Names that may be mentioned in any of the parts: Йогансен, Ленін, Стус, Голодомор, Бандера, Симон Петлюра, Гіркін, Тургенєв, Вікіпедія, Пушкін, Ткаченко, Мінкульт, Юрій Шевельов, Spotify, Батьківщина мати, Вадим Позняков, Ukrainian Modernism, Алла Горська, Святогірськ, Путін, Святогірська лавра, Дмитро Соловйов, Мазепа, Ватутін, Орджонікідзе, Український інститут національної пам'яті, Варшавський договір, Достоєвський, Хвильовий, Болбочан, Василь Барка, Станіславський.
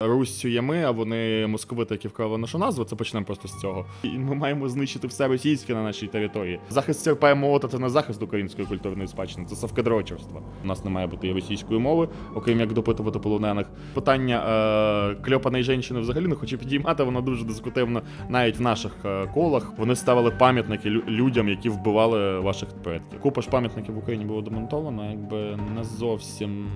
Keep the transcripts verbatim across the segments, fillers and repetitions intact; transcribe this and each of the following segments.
Руссю ми, а вони московити, які вкрали нашу назву, це почнемо просто з цього. І ми маємо знищити все російське на нашій території. Захист Серпа і Молота — це не захист української культурної спадщини, це совкадрочерство. У нас не має бути і російської мови, окрім як допитувати полонених. Питання е- кльопаної жінки взагалі не хочу підіймати, воно дуже дискутивно навіть в наших е- колах. Вони ставили пам'ятники лю- людям, які вбивали ваших предків. Купа ж пам'ятників в Україні було демонтовано, якби не зовсім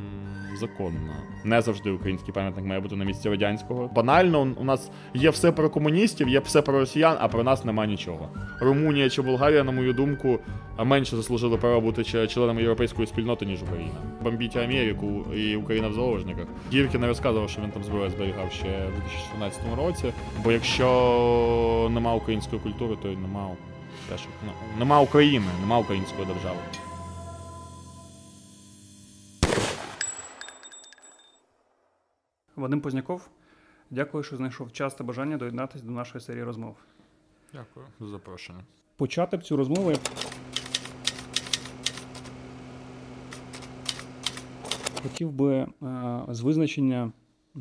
законно. Не завжди український пам'ятник має бути на місці радянського. Банально, у нас є все про комуністів, є все про росіян, а про нас нема нічого. Румунія чи Болгарія, на мою думку, менше заслужили право бути членами європейської спільноти, ніж Україна. Бомбіть Америку і Україна в заложниках. Гіркін розказував, що він там зброю зберігав ще в дві тисячі чотирнадцятому році, бо якщо нема української культури, то й нема, теж, нема України, нема української держави. Вадим Позняков, дякую, що знайшов час та бажання доєднатися до нашої серії розмов. Дякую за запрошення. Почати б цю розмову. Хотів би з визначення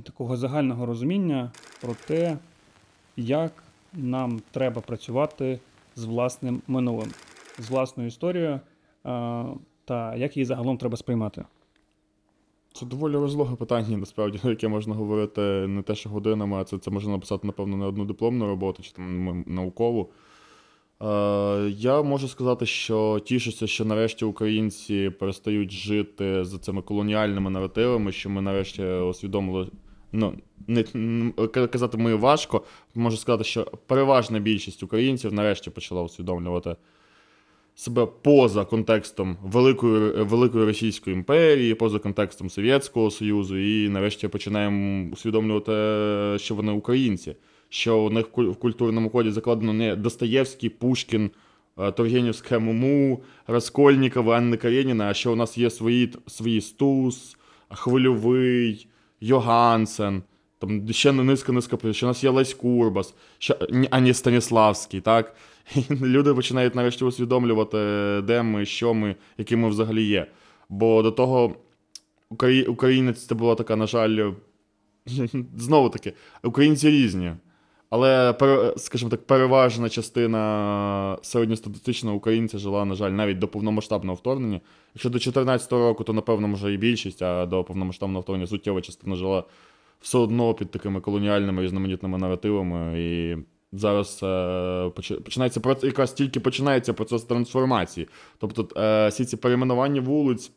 такого загального розуміння про те, як нам треба працювати з власним минулим, з власною історією та як її загалом треба сприймати. Це доволі розлоге питання, насправді, на яке можна говорити не те, що годинами, а це, це можна написати, напевно, не одну дипломну роботу чи там наукову. Е, я можу сказати, що тішуся, що нарешті українці перестають жити за цими колоніальними наративами, що ми нарешті усвідомили, ну, не, казати мені важко, можу сказати, що переважна більшість українців нарешті почала усвідомлювати себе поза контекстом великої, великої Російської імперії, поза контекстом Совєтського Союзу, і нарешті починаємо усвідомлювати, що вони українці, що у них в культурному коді закладено не Достоєвський, Пушкін, Тургенівське Муму, Раскольнікова, Анна Кареніна, а що у нас є свої, свої Стус, Хвильовий, Йогансен, там ще низка-низка, що у нас є Лесь Курбас, що, а не Станіславський, так? І люди починають нарешті усвідомлювати, де ми, що ми, які ми взагалі є. Бо до того українець це була така, на жаль, знову таки, українці різні. Але, скажімо так, переважна частина середньостатистичного українця жила, на жаль, навіть до повномасштабного вторгнення. Якщо до дві тисячі чотирнадцятого року, то, напевно, може і більшість, а до повномасштабного вторгнення суттєва частина жила все одно під такими колоніальними різноманітними наративами. І зараз е, починається якраз тільки починається процес трансформації. Тобто е, всі ці перейменування вулиць,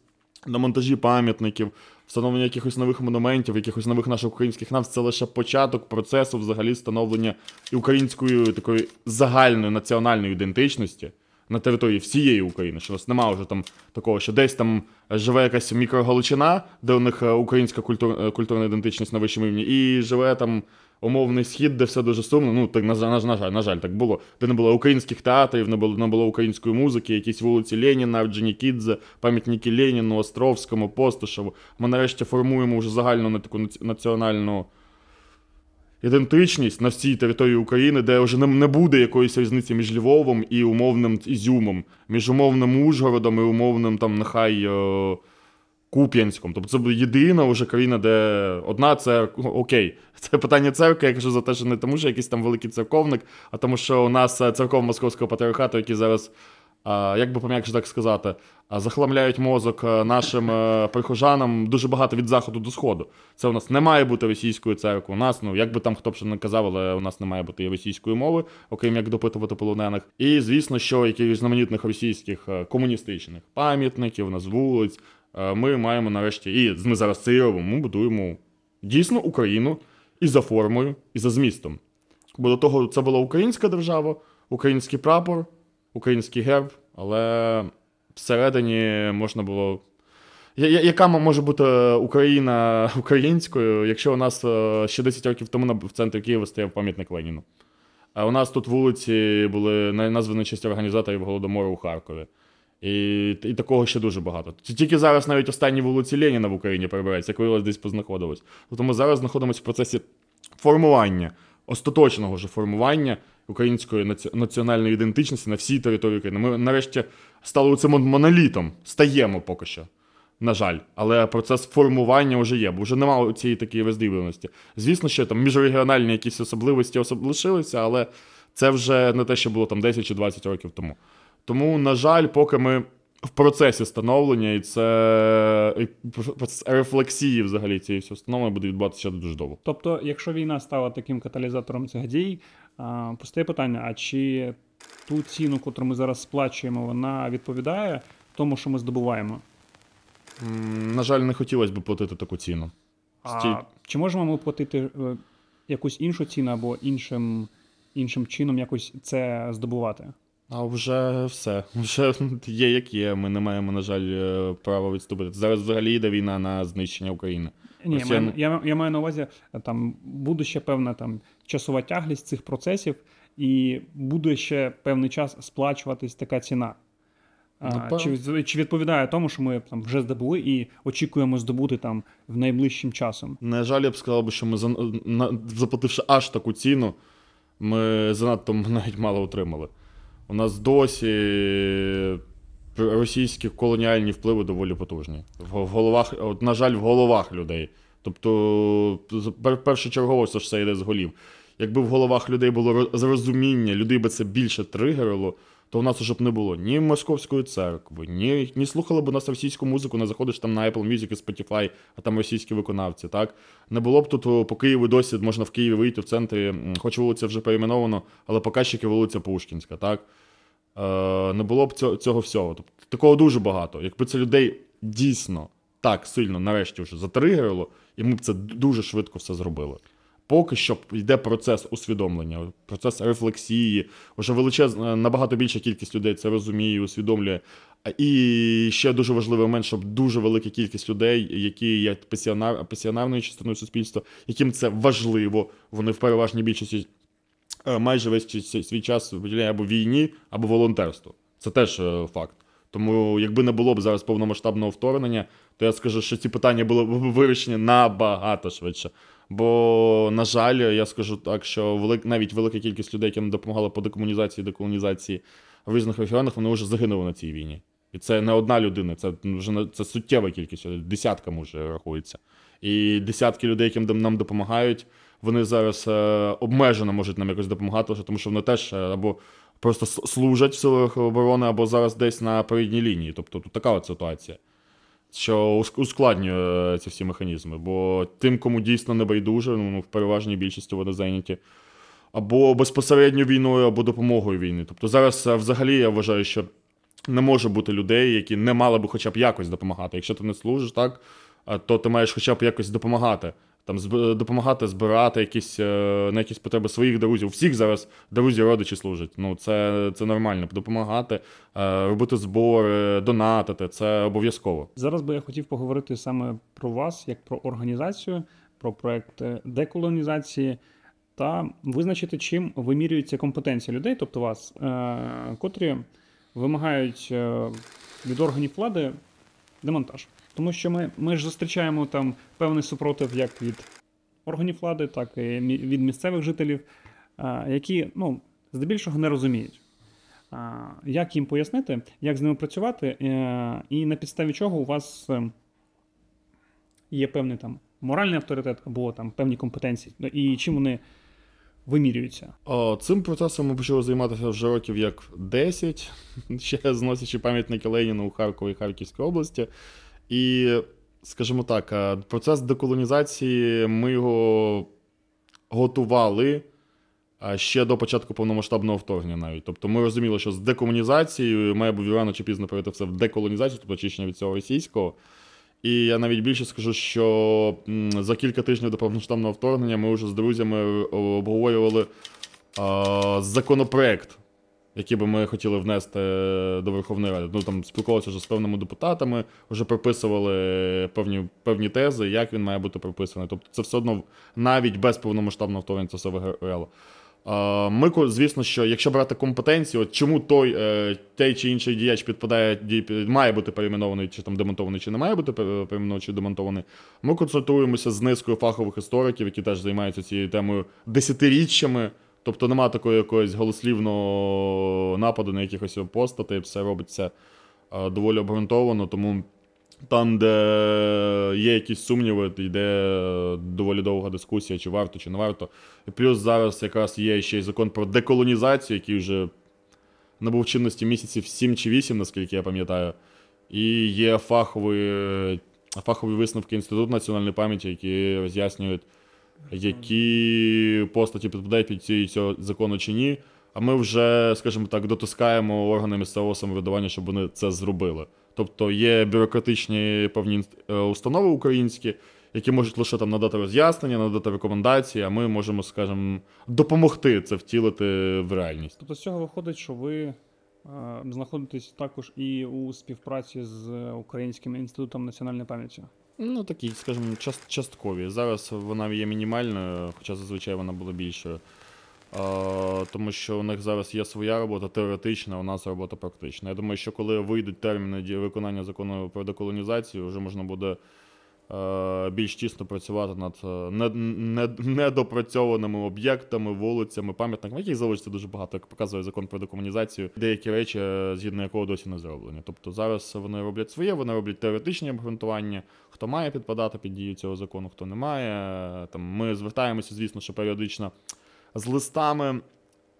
демонтажі пам'ятників, встановлення якихось нових монументів, якихось нових наших українських назв — це лише початок процесу взагалі становлення української такої загальної національної ідентичності на території всієї України. Що у нас немає вже там такого, що десь там живе якась мікрогаличина, де у них українська культур, культурна ідентичність на вищому рівні, і живе там умовний схід, де все дуже сумно. Ну, так, на, на, на жаль, на жаль, так було. Де не було українських театрів, не було, не було української музики, якісь вулиці Леніна, Орджонікідзе, пам'ятники Леніну, Островському, Постишеву. Ми нарешті формуємо вже загальну таку національну ідентичність на всій території України, де вже не буде якоїсь різниці між Львовом і умовним Ізюмом, між умовним Ужгородом і умовним, там, нехай, о, Куп'янськом. Тобто це буде єдина вже країна, де одна церква. Окей, це питання церкви, я кажу за те, що не тому, що якийсь там великий церковник, а тому, що у нас церква Московського патріархату, які зараз, а, як би пом'якше так сказати, захламляють мозок нашим прихожанам дуже багато від заходу до сходу. Це у нас не має бути російської церкви. У нас, ну, як би там хто б ще не казав, але у нас не має бути і російської мови, окрім як допитувати полонених. І, звісно, що якихось знаменитих російських комуністичних пам'ятників, наз вулиць, ми маємо нарешті, і ми зараз це і робимо, ми будуємо дійсно Україну і за формою, і за змістом. Бо до того це була українська держава, український прапор, український герб, але всередині можна було... Я, я, яка може бути Україна українською, якщо у нас ще десять років тому в центрі Києва стояв пам'ятник Леніну? А у нас тут вулиці були названі честь організаторів Голодомору у Харкові. І, і такого ще дуже багато. Тільки зараз навіть останні вулиці Леніна в Україні перебираються, коли десь познаходилось. Тому ми зараз знаходимося в процесі формування, остаточного ж формування української наці... національної ідентичності на всій території України. Ми нарешті стали цим монолітом, стаємо поки що. на жаль. Але процес формування вже є, бо вже немає цієї такої роздивленості. Звісно, що там міжрегіональні якісь особливості особ... лишилися, але це вже не те, що було там десять чи двадцять років тому. Тому, на жаль, поки ми в процесі становлення, і це процес рефлексії взагалі цієї всього становлення буде відбуватися ще дуже довго. Тобто, якщо війна стала таким каталізатором цих дій, постає питання, а чи ту ціну, яку ми зараз сплачуємо, вона відповідає тому, що ми здобуваємо? На жаль, не хотілося б платити таку ціну. А Стій... Чи можемо ми платити якусь іншу ціну або іншим, іншим чином якось це здобувати? А вже все. Вже є як є. Ми не маємо, на жаль, права відступити. Зараз взагалі йде війна на знищення України. Ні, Росія... я, я, я маю на увазі, там, буде ще певна там, часова тяглість цих процесів і буде ще певний час сплачуватись така ціна. А, чи, чи відповідає тому, що ми там, вже здобули і очікуємо здобути там, в найближчим часом? На жаль, я б сказав, що ми, заплативши аж таку ціну, ми занадто навіть мало отримали. У нас досі російські колоніальні впливи доволі потужні. В головах, на жаль, в головах людей. Тобто, першочергово все ж це йде з голів. Якби в головах людей було розуміння, людей би це більше тригерило, то в нас уже б не було ні московської церкви, ні, ні слухали б у нас російську музику, не заходиш там на Apple Music і Spotify, а там російські виконавці, так? Не було б тут по Києву досі, можна в Києві вийти в центрі, хоч вулиця вже перейменована, але показчики вулиця Пушкінська, так? Е, не було б цього, цього всього. Тобто, такого дуже багато. Якби це людей дійсно так сильно нарешті вже затригерило, і ми б це дуже швидко все зробили. Поки що йде процес усвідомлення, процес рефлексії. Уже величезна, набагато більша кількість людей це розуміє, усвідомлює. І ще дуже важливий момент, щоб дуже велика кількість людей, які є пасіонар, пасіонарною частиною суспільства, яким це важливо, вони в переважній більшості майже весь свій час виділяє або війні, або волонтерству. Це теж факт. Тому якби не було б зараз повномасштабного вторгнення, то я скажу, що ці питання були б вирішені набагато швидше. Бо, на жаль, я скажу так, що велик, навіть велика кількість людей, яким допомагала по декомунізації, деколонізації в різних регіонах, вони вже загинули на цій війні. І це не одна людина, це вже це суттєва кількість, десятка може рахується. І десятки людей, яким нам допомагають, вони зараз обмежено можуть нам якось допомагати, тому що вони теж або просто служать в силах оборони, або зараз десь на передній лінії. Тобто тут така от ситуація, що ускладнює ці всі механізми, бо тим, кому дійсно не байдуже, ну, в переважній більшості вони зайняті або безпосередньо війною, або допомогою війни. Тобто зараз взагалі я вважаю, що не може бути людей, які не мали би хоча б якось допомагати. Якщо ти не служиш, так, то ти маєш хоча б якось допомагати. Там, допомагати збирати якісь, на якісь потреби своїх друзів. У всіх зараз друзі, родичі служать. Ну, це, це нормально. Допомагати, робити збори, донатити. Це обов'язково. Зараз би я хотів поговорити саме про вас, як про організацію, про проект деколонізації та визначити, чим вимірюється компетенція людей, тобто вас, котрі вимагають від органів влади демонтаж. Тому що ми, ми ж зустрічаємо там певний супротив як від органів влади, так і від місцевих жителів, які, ну, здебільшого не розуміють. Як їм пояснити, як з ними працювати і на підставі чого у вас є певний там моральний авторитет або там певні компетенції і чим вони вимірюються? О, цим процесом ми почали займатися вже років як десять, ще зносячи пам'ятники Леніну у Харкові і Харківській області. І, скажімо так, процес деколонізації ми його готували ще до початку повномасштабного вторгнення навіть. Тобто ми розуміли, що з декомунізацією має бути рано чи пізно перейти все в деколонізацію, тобто очищення від цього російського. І я навіть більше скажу, що за кілька тижнів до повномасштабного вторгнення ми вже з друзями обговорювали законопроект, які би ми хотіли внести до Верховної Ради. Ну, там спілкувалися вже з певними депутатами, вже прописували певні, певні тези, як він має бути прописаний. Тобто це все одно навіть без повномасштабного вторгнення це все виграло. Ми, звісно, що якщо брати компетенцію, от чому той, той чи інший діяч підпадає, має бути перейменований, чи там демонтований, чи не має бути перейменований, чи демонтований, ми консультуємося з низкою фахових істориків, які теж займаються цією темою десятиріччями. Тобто немає такого якогось голослівного нападу на якихось постатей, все робиться доволі обґрунтовано, тому Там, де є якісь сумніви, йде доволі довга дискусія, чи варто, чи не варто. І плюс зараз якраз є ще й закон про деколонізацію, який вже набув чинності місяців сім чи вісім, наскільки я пам'ятаю. І є фахові, фахові висновки Інституту національної пам'яті, які роз'яснюють, які постаті підпадають під ці цього закону чи ні. А ми вже, скажімо так, дотискаємо органи місцевого самоврядування, щоб вони це зробили. Тобто є бюрократичні певні установи українські, які можуть лише там надати роз'яснення, надати рекомендації, а ми можемо, скажімо, допомогти це втілити в реальність. Тобто з цього виходить, що ви знаходитесь також і у співпраці з Українським інститутом національної пам'яті? Ну, такі, скажімо, часткові. Зараз вона є мінімальною, хоча зазвичай вона була більшою. Тому що у них зараз є своя робота теоретична, у нас робота практична. Я думаю, що коли вийдуть терміни виконання закону про деколонізацію, вже можна буде більш тісно працювати над недопрацьованими об'єктами, вулицями, пам'ятниками, яких залишиться дуже багато, як показує закон про декомунізацію, деякі речі, згідно якого досі не зроблені. Тобто зараз вони роблять своє, вони роблять теоретичні обґрунтування, хто має підпадати під дію цього закону, хто не має. Там, ми звертаємося, звісно, що періодично з листами,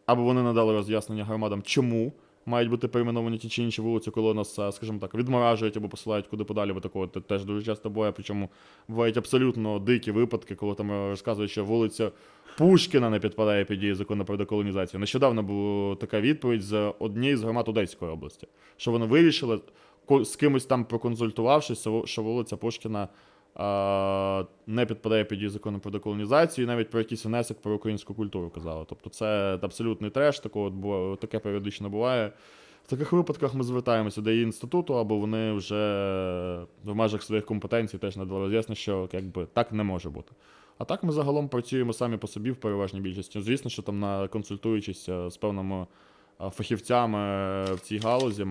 аби вони надали роз'яснення громадам, чому мають бути перейменовані ті чи інші вулиці, коли нас, скажімо так, відморажують або посилають куди подалі, бо такого теж дуже часто буває. Причому бувають абсолютно дикі випадки, коли там розказують, що вулиця Пушкіна не підпадає під дії закону про деколонізацію. Нещодавно була така відповідь з однієї з громад Одеської області, що вони вирішили, з кимось там проконсультувавшись, що вулиця Пушкіна не підпадає під закон про деколонізацію, і навіть про якийсь внесок про українську культуру казали. Тобто це абсолютний треш, такого, таке періодично буває. В таких випадках ми звертаємося до інституту, або вони вже в межах своїх компетенцій теж надали роз'яснення, що якби так не може бути. А так ми загалом працюємо самі по собі в переважній більшості. Звісно, що там консультуючись з певними фахівцями в цій галузі,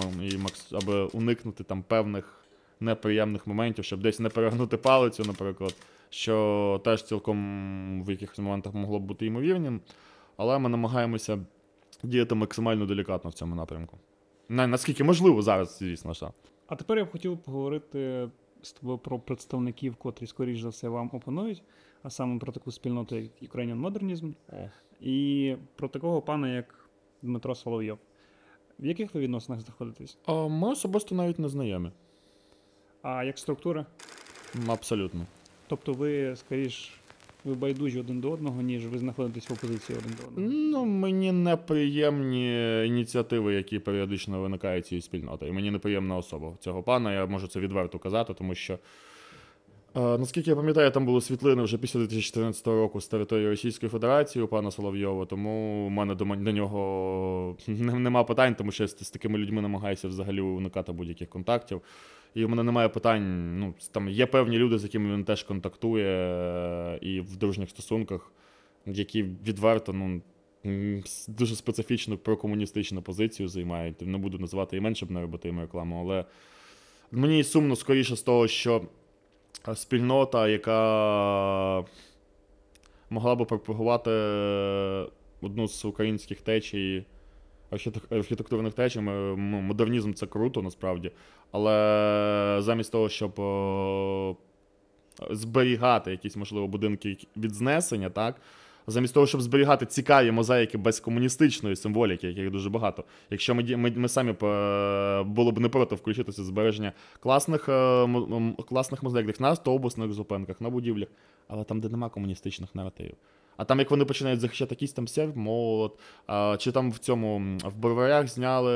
аби уникнути там певних неприємних моментів, щоб десь не перегнути палицю, наприклад, що теж цілком в якихось моментах могло б бути ймовірним, але ми намагаємося діяти максимально делікатно в цьому напрямку. Наскільки можливо зараз, звісно, що. А тепер я б хотів поговорити з тобою про представників, котрі, скоріш за все, вам опонують, а саме про таку спільноту, як Ukrainian Modernism, і про такого пана, як Дмитро Соловйов. В яких ви відносинах знаходитесь? А ми особисто навіть не знайомі. А як структура? Абсолютно. Тобто ви, скоріш, ви байдужі один до одного, ніж ви знаходитесь в опозиції один до одного? Ну, мені неприємні ініціативи, які періодично виникають цієї спільноти. І мені неприємна особа цього пана, я можу це відверто казати, тому що, е, наскільки я пам'ятаю, там були світлини вже після дві тисячі чотирнадцятого року з території Російської Федерації у пана Соловйова, тому в мене до, до нього нема питань, тому що я з, з такими людьми намагаюся взагалі уникати будь-яких контактів. І в мене немає питань, ну, там є певні люди, з якими він теж контактує і в дружніх стосунках, які відверто, ну, дуже специфічну прокомуністичну позицію займають. Не буду називати імен, щоб не робити їм рекламу, але мені сумно скоріше з того, що спільнота, яка могла би пропагувати одну з українських течій, архітектурних течій, модернізм — це круто, насправді, але замість того, щоб о, зберігати якісь, можливо, будинки від знесення, так? Замість того, щоб зберігати цікаві мозаїки без комуністичної символіки, яких дуже багато, якщо ми, ми, ми самі були б не проти включитися в збереження класних, класних мозаїк на автобусних зупинках, на будівлях, але там, де нема комуністичних наративів. А там, як вони починають захищати якийсь там серб, молот, а, чи там в цьому, в Броварях зняли,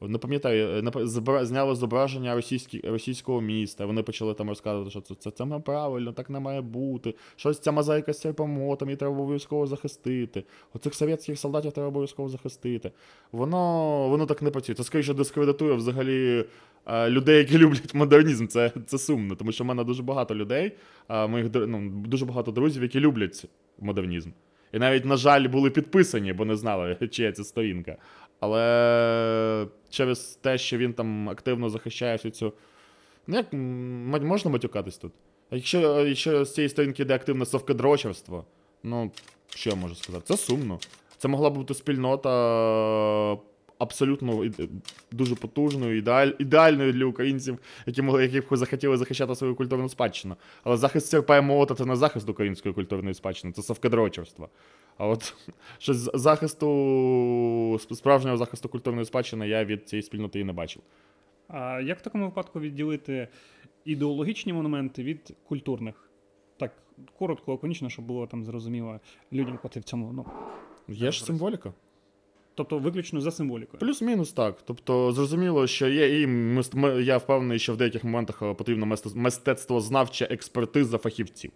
не пам'ятаю, зняли зображення російські, російського міста, вони почали там розказувати, що це, це, це неправильно, так не має бути, щось ця мозаїка з серпомотом, її треба обов'язково захистити, оцих совєтських солдатів треба обов'язково захистити. Воно, воно так не працює, це скоріше дискредитує взагалі людей, які люблять модернізм, це, це сумно, тому що в мене дуже багато людей, моїх, ну, дуже багато друзів, які люблять модернізм. І навіть, на жаль, були підписані, бо не знали, чия ця сторінка. Але через те, що він там активно захищає всю цю... Ну як, можна матюкатись тут? А якщо, якщо з цієї сторінки йде активне совкадрочерство, ну, що я можу сказати? Це сумно. Це могла б бути спільнота абсолютно дуже потужною, ідеаль, ідеальною для українців, які могли, які б захотіли захищати свою культурну спадщину. Але захист церква і молота – це не захист української культурної спадщини, це совкадрочерство. А от щось захисту, справжнього захисту культурної спадщини я від цієї спільноти і не бачив. А як в такому випадку відділити ідеологічні монументи від культурних? Так, коротко, лаконічно, щоб було там зрозуміло людям, хто в цьому, ну, є ж символіка. Тобто виключно за символікою? Плюс-мінус так. Тобто зрозуміло, що є, і я впевнений, що в деяких моментах потрібна мистецтвознавча експертиза фахівців.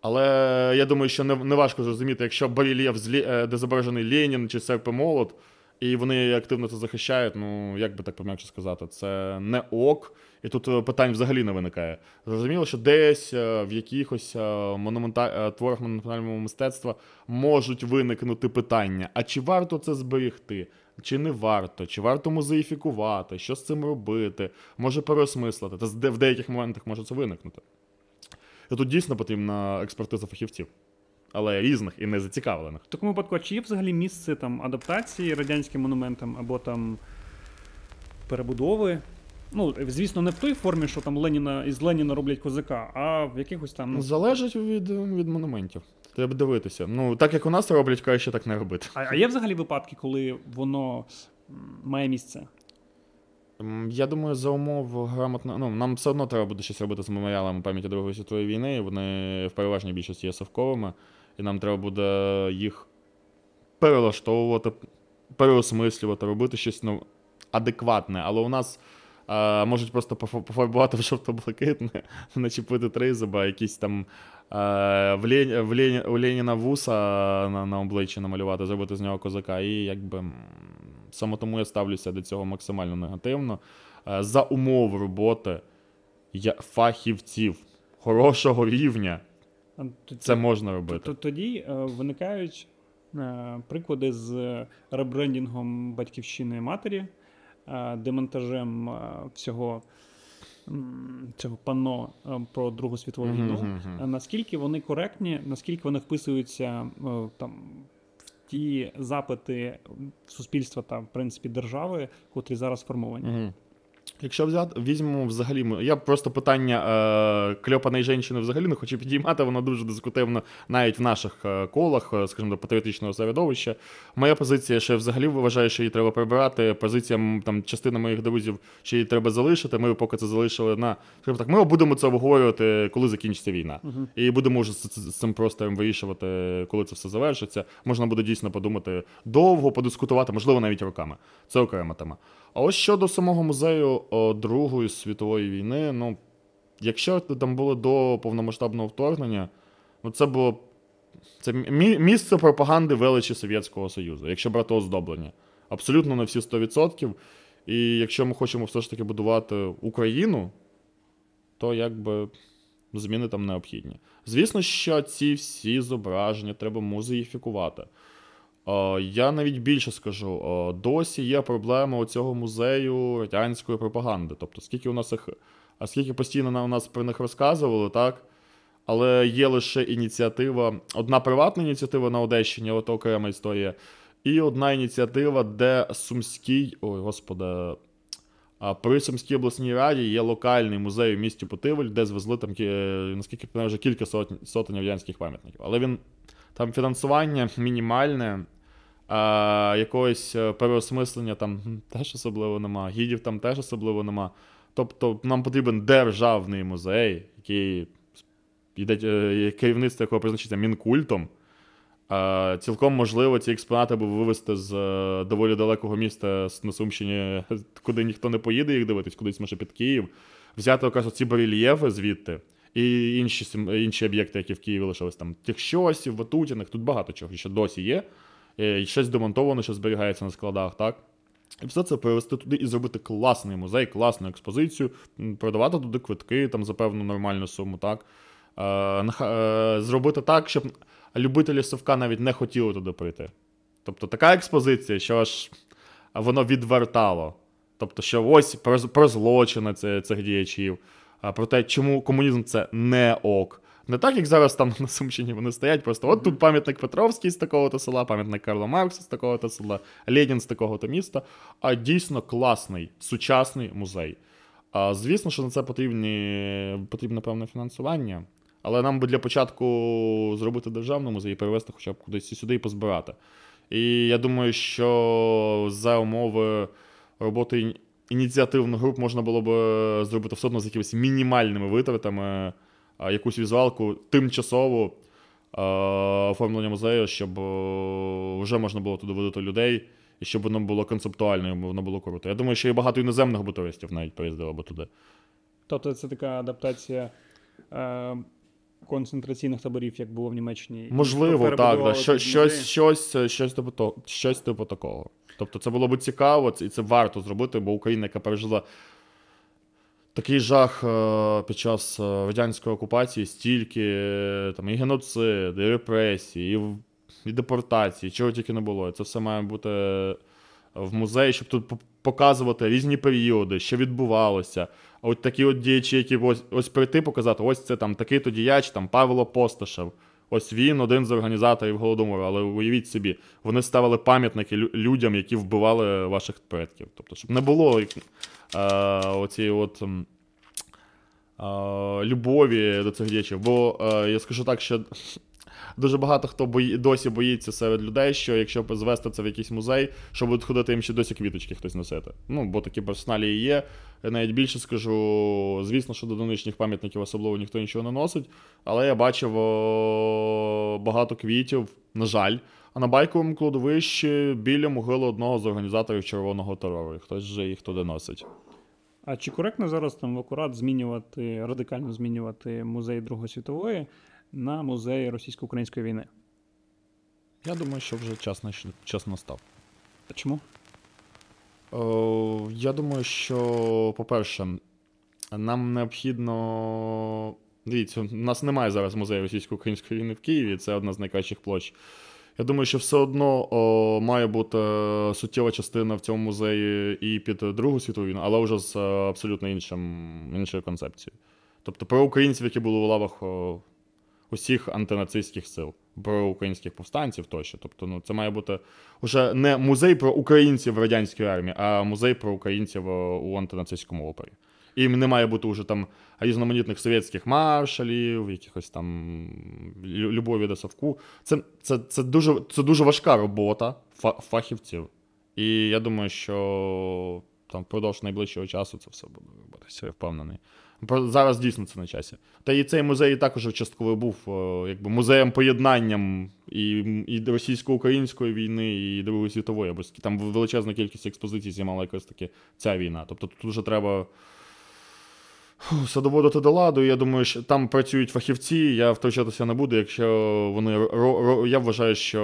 Але я думаю, що не, не важко зрозуміти, якщо барельєф, де зображений Ленін чи серп і молот, і вони активно це захищають, ну, як би так пом'якше сказати, це не ок, і тут питань взагалі не виникає. Зрозуміло, що десь в якихось монумента... творах монументального мистецтва можуть виникнути питання, а чи варто це зберегти, чи не варто, чи варто музеїфікувати, що з цим робити, може переосмислити, та в деяких моментах може це виникнути. І тут дійсно потрібна експертиза фахівців. Але різних і не зацікавлених. В такому випадку, а чи є взагалі місце там адаптації радянським монументам або там перебудови? Ну, звісно, не в той формі, що там Леніна, із Леніна роблять козака, а в якихось там... Залежить від, від монументів. Треба дивитися. Ну, так як у нас роблять, краще так не робити. А, а є взагалі випадки, коли воно має місце? Я думаю, за умов грамотно... Ну, нам все одно треба буде щось робити з меморіалами пам'яті Другої світової війни. Вони в переважній більшості є совковими. І нам треба буде їх перелаштовувати, переосмислювати, робити щось, ну, адекватне. Але у нас а, можуть просто пофарбувати в жовто-блакитне, начепити тризуба, якісь там а, в Лені, в Лені, у Леніна вуса на, на обличчі намалювати, зробити з нього козака. І якби саме тому я ставлюся до цього максимально негативно. А, за умов роботи я, фахівців хорошого рівня. Тоді, це можна робити. Тоді е, виникають е, приклади з ребрендингом Батьківщини-матері, е, демонтажем е, всього е, цього панно е, про Другу світову війну. Mm-hmm. Е, наскільки вони коректні, наскільки вони вписуються е, там, в ті запити суспільства та, в принципі, держави, котрі зараз формовані? Mm-hmm. Якщо взяти, візьмемо взагалі, я просто питання е, кльопаної жінки взагалі не хочу підіймати, воно дуже дискутивно навіть в наших колах, скажімо, до патріотичного середовища. Моя позиція, що я взагалі вважаю, що її треба прибирати, позиція там, частини моїх друзів, що її треба залишити, ми поки це залишили на, скажімо так, ми будемо це обговорювати, коли закінчиться війна. Угу. І будемо вже з цим простором вирішувати, коли це все завершиться. Можна буде дійсно подумати довго, подискутувати, можливо, навіть роками. Це окрема тема. А ось щодо самого музею Другої світової війни, ну, якщо там було до повномасштабного вторгнення, ну, це було це місце пропаганди величі Совєтського Союзу, якщо брати оздоблення. Абсолютно на всі сто відсотків. І якщо ми хочемо все ж таки будувати Україну, то якби зміни там необхідні. Звісно, що ці всі зображення треба музеїфікувати. Я навіть більше скажу, досі є проблема у цього музею радянської пропаганди. Тобто, скільки у нас їх, а скільки постійно у нас про них розказували, так? Але є лише ініціатива, одна приватна ініціатива на Одещині, але то окрема історія, і одна ініціатива, де Сумський, ой, господи, при Сумській обласній раді є локальний музей у місті Путивль, де звезли там, наскільки я вже кілька сотень, сотень радянських пам'ятників. Але він там фінансування мінімальне, а, якогось переосмислення там теж особливо нема, гідів там теж особливо нема. Тобто нам потрібен державний музей, який йде, керівництво якого призначиться Мінкультом. А, цілком можливо ці експонати були вивезти з доволі далекого міста на Сумщині, куди ніхто не поїде їх дивитись, кудись може під Київ. Взяти якраз ці барельєфи звідти. І інші, інші об'єкти, які в Києві лишились, там тих щось, Ватутіних, тут багато чого, що досі є. І щось демонтовано, що зберігається на складах, так? І все це перевести туди і зробити класний музей, класну експозицію, продавати туди квитки там, за певну нормальну суму, так? Зробити так, щоб любителі совка навіть не хотіли туди прийти. Тобто така експозиція, що аж воно відвертало. Тобто, що ось про злочини цих діячів. Про те, чому комунізм – це не ок. Не так, як зараз там на Сумщині вони стоять, просто от тут пам'ятник Петровський з такого-то села, пам'ятник Карла Маркса з такого-то села, Ленін з такого-то міста, а дійсно класний, сучасний музей. А, звісно, що на це потрібні, потрібне певне фінансування, але нам би для початку зробити державний музей і перевезти хоча б кудись і сюди і позбирати. І я думаю, що за умови роботи ініціативних груп можна було б зробити все одно з якимись мінімальними витратами якусь візуалку тимчасову е- оформлення музею, щоб е- вже можна було туди водити людей, і щоб воно було концептуально, і воно було круто. Я думаю, що і багато іноземних туристів навіть приїздило б туди. Тобто це така адаптація е- концентраційних таборів, як було в Німеччині? Можливо, так. Да. Щось, щось, щось, щось, типу, щось типу такого. Тобто це було б цікаво, і це варто зробити, бо Україна, яка пережила такий жах під час радянської окупації, стільки там, і геноцид, і репресії, і, і депортації, чого тільки не було. Це все має бути в музеї, щоб тут показувати різні періоди, що відбувалося. А от такі от діячі, які ось, ось прийти, показати, ось це там такий-то діяч, там Павло Постишев. Ось він один з організаторів Голодомору, але уявіть собі, вони ставили пам'ятники людям, які вбивали ваших предків. Тобто, щоб не було е, оцієї от, е, любові до цих діячів. Бо е, я скажу так, що дуже багато хто бої, досі боїться серед людей, що якщо звести це в якийсь музей, що будуть ходити їм ще досі квіточки хтось носити. Ну, бо такі персоналії є. Я навіть більше скажу, звісно, що до нинішніх пам'ятників особливо ніхто нічого не носить, але я бачив о, багато квітів, на жаль, а на Байковому кладовищі біля могили одного з організаторів червоного терору. Хтось же їх туди носить. А чи коректно зараз там в акурат змінювати, радикально змінювати музей Другої світової на музей російсько-української війни? Я думаю, що вже час, час настав. А чому? О, я думаю, що, по-перше, нам необхідно... Дивіться, у нас немає зараз музею російсько-української війни в Києві, це одна з найкращих площ. Я думаю, що все одно о, має бути суттєва частина в цьому музеї і під Другу світову війну, але вже з абсолютно іншим, іншою концепцією. Тобто про українців, які були у лавах о, усіх антинацистських сил, про українських повстанців тощо. Тобто, ну, це має бути вже не музей про українців в радянській армії, а музей про українців у антинацистському опорі. І не має бути вже там різноманітних совєтських маршалів, якихось там любові до совку. Це, це, це, дуже, це дуже важка робота фахівців. І я думаю, що там впродовж найближчого часу це все буде робитися, я впевнений. Зараз дійсно це на часі. Та і цей музей також частково був якби музеєм-поєднанням і, і російсько-української війни, і Другої світової. Бо там величезна кількість експозицій знімала якось таки ця війна. Тобто тут вже треба все доводити до ладу. Я думаю, що там працюють фахівці, я втручатися не буду, якщо вони... Ро, ро, я вважаю, що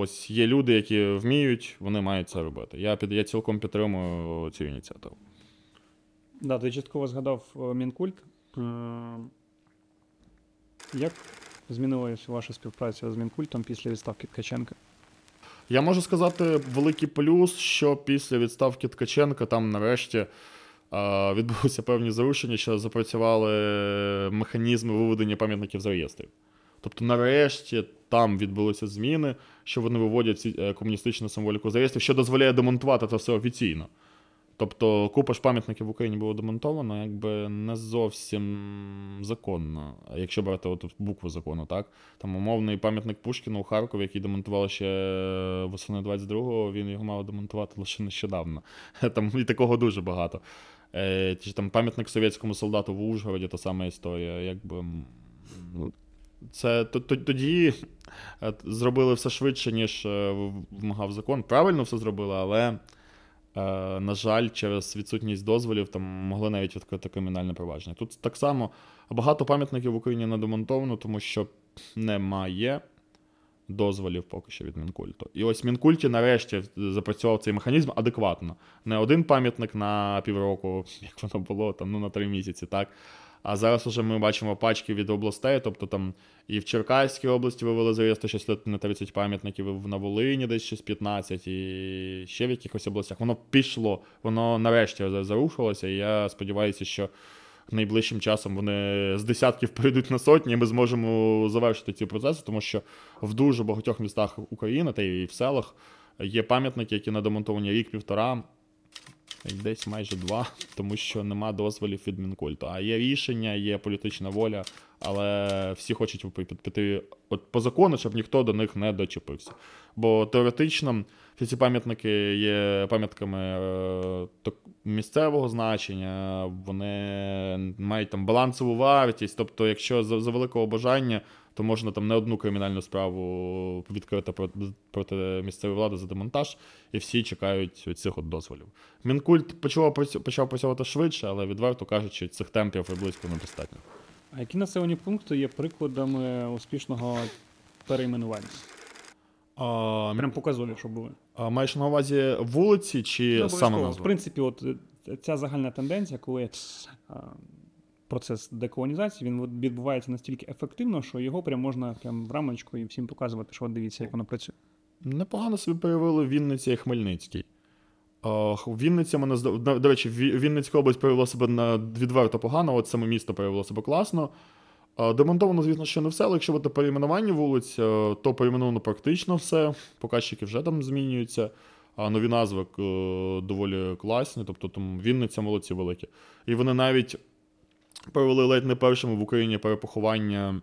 ось є люди, які вміють, вони мають це робити. Я, під, я цілком підтримую цю ініціативу. Да, ти частково згадав Мінкульт. Як змінилася ваша співпраця з Мінкультом після відставки Ткаченка? Я можу сказати великий плюс, що після відставки Ткаченка там нарешті відбулися певні зарушення, що запрацювали механізми виведення пам'ятників з реєстрів. Тобто нарешті там відбулися зміни, що вони виводять комуністичну символіку з реєстрів, що дозволяє демонтувати це все офіційно. Тобто купа ж пам'ятників в Україні було демонтовано, якби не зовсім законно, якщо брати от букву закону, так? Там умовний пам'ятник Пушкіну у Харкові, який демонтували ще восени двадцять другого, він його мав демонтувати лише нещодавно. Там і такого дуже багато. Чи там пам'ятник совєтському солдату в Ужгороді, та сама історія, якби... Це тоді зробили все швидше, ніж вимагав закон. Правильно все зробили, але... На жаль, через відсутність дозволів там могли навіть відкрити кримінальне провадження. Тут так само багато пам'ятників в Україні не демонтовано, тому що немає дозволів поки що від Мінкульту. І ось Мінкульті нарешті запрацював цей механізм адекватно. Не один пам'ятник на півроку, як воно було, там, ну, на три місяці, так? А зараз уже ми бачимо пачки від областей, тобто там і в Черкаській області вивели з реєстру щось на тридцять пам'ятників, на Волині десь щось п'ятнадцять, і ще в якихось областях. Воно пішло, воно нарешті зарушилося, і я сподіваюся, що найближчим часом вони з десятків перейдуть на сотні, і ми зможемо завершити ці процеси, тому що в дуже багатьох містах України, та і в селах, є пам'ятники, які недомонтовані рік-півтора, десь майже два, тому що нема дозволів від Мінкульту. А є рішення, є політична воля, але всі хочуть піти по закону, щоб ніхто до них не дочепився. Бо теоретично всі ці пам'ятники є пам'ятками місцевого значення, вони мають там балансову вартість, тобто якщо за великого бажання, то можна там не одну кримінальну справу відкрити проти місцевої влади за демонтаж, і всі чекають цих от дозволів. Мінкульт почав працювати швидше, але відверто кажучи, цих темпів приблизно недостатньо. А які населені пункти є прикладами успішного перейменування? А, Прям показові, що були. А, маєш на увазі вулиці чи ну, саме назва? В принципі, от ця загальна тенденція, коли а, процес деколонізації він відбувається настільки ефективно, що його прям можна прям в рамочку і всім показувати, що дивіться, як воно працює. Непогано собі проявили Вінниця і Хмельницький. Вінниця мене, до речі, Вінницька область проявила себе відверто погано, от саме місто проявило себе класно. Демонтовано, звісно, що не все, але якщо буде перейменування вулиць, то перейменовано практично все, показчики вже там змінюються, а нові назви доволі класні, тобто там Вінниця, молодці великі. І вони навіть провели ледь не першими в Україні перепоховання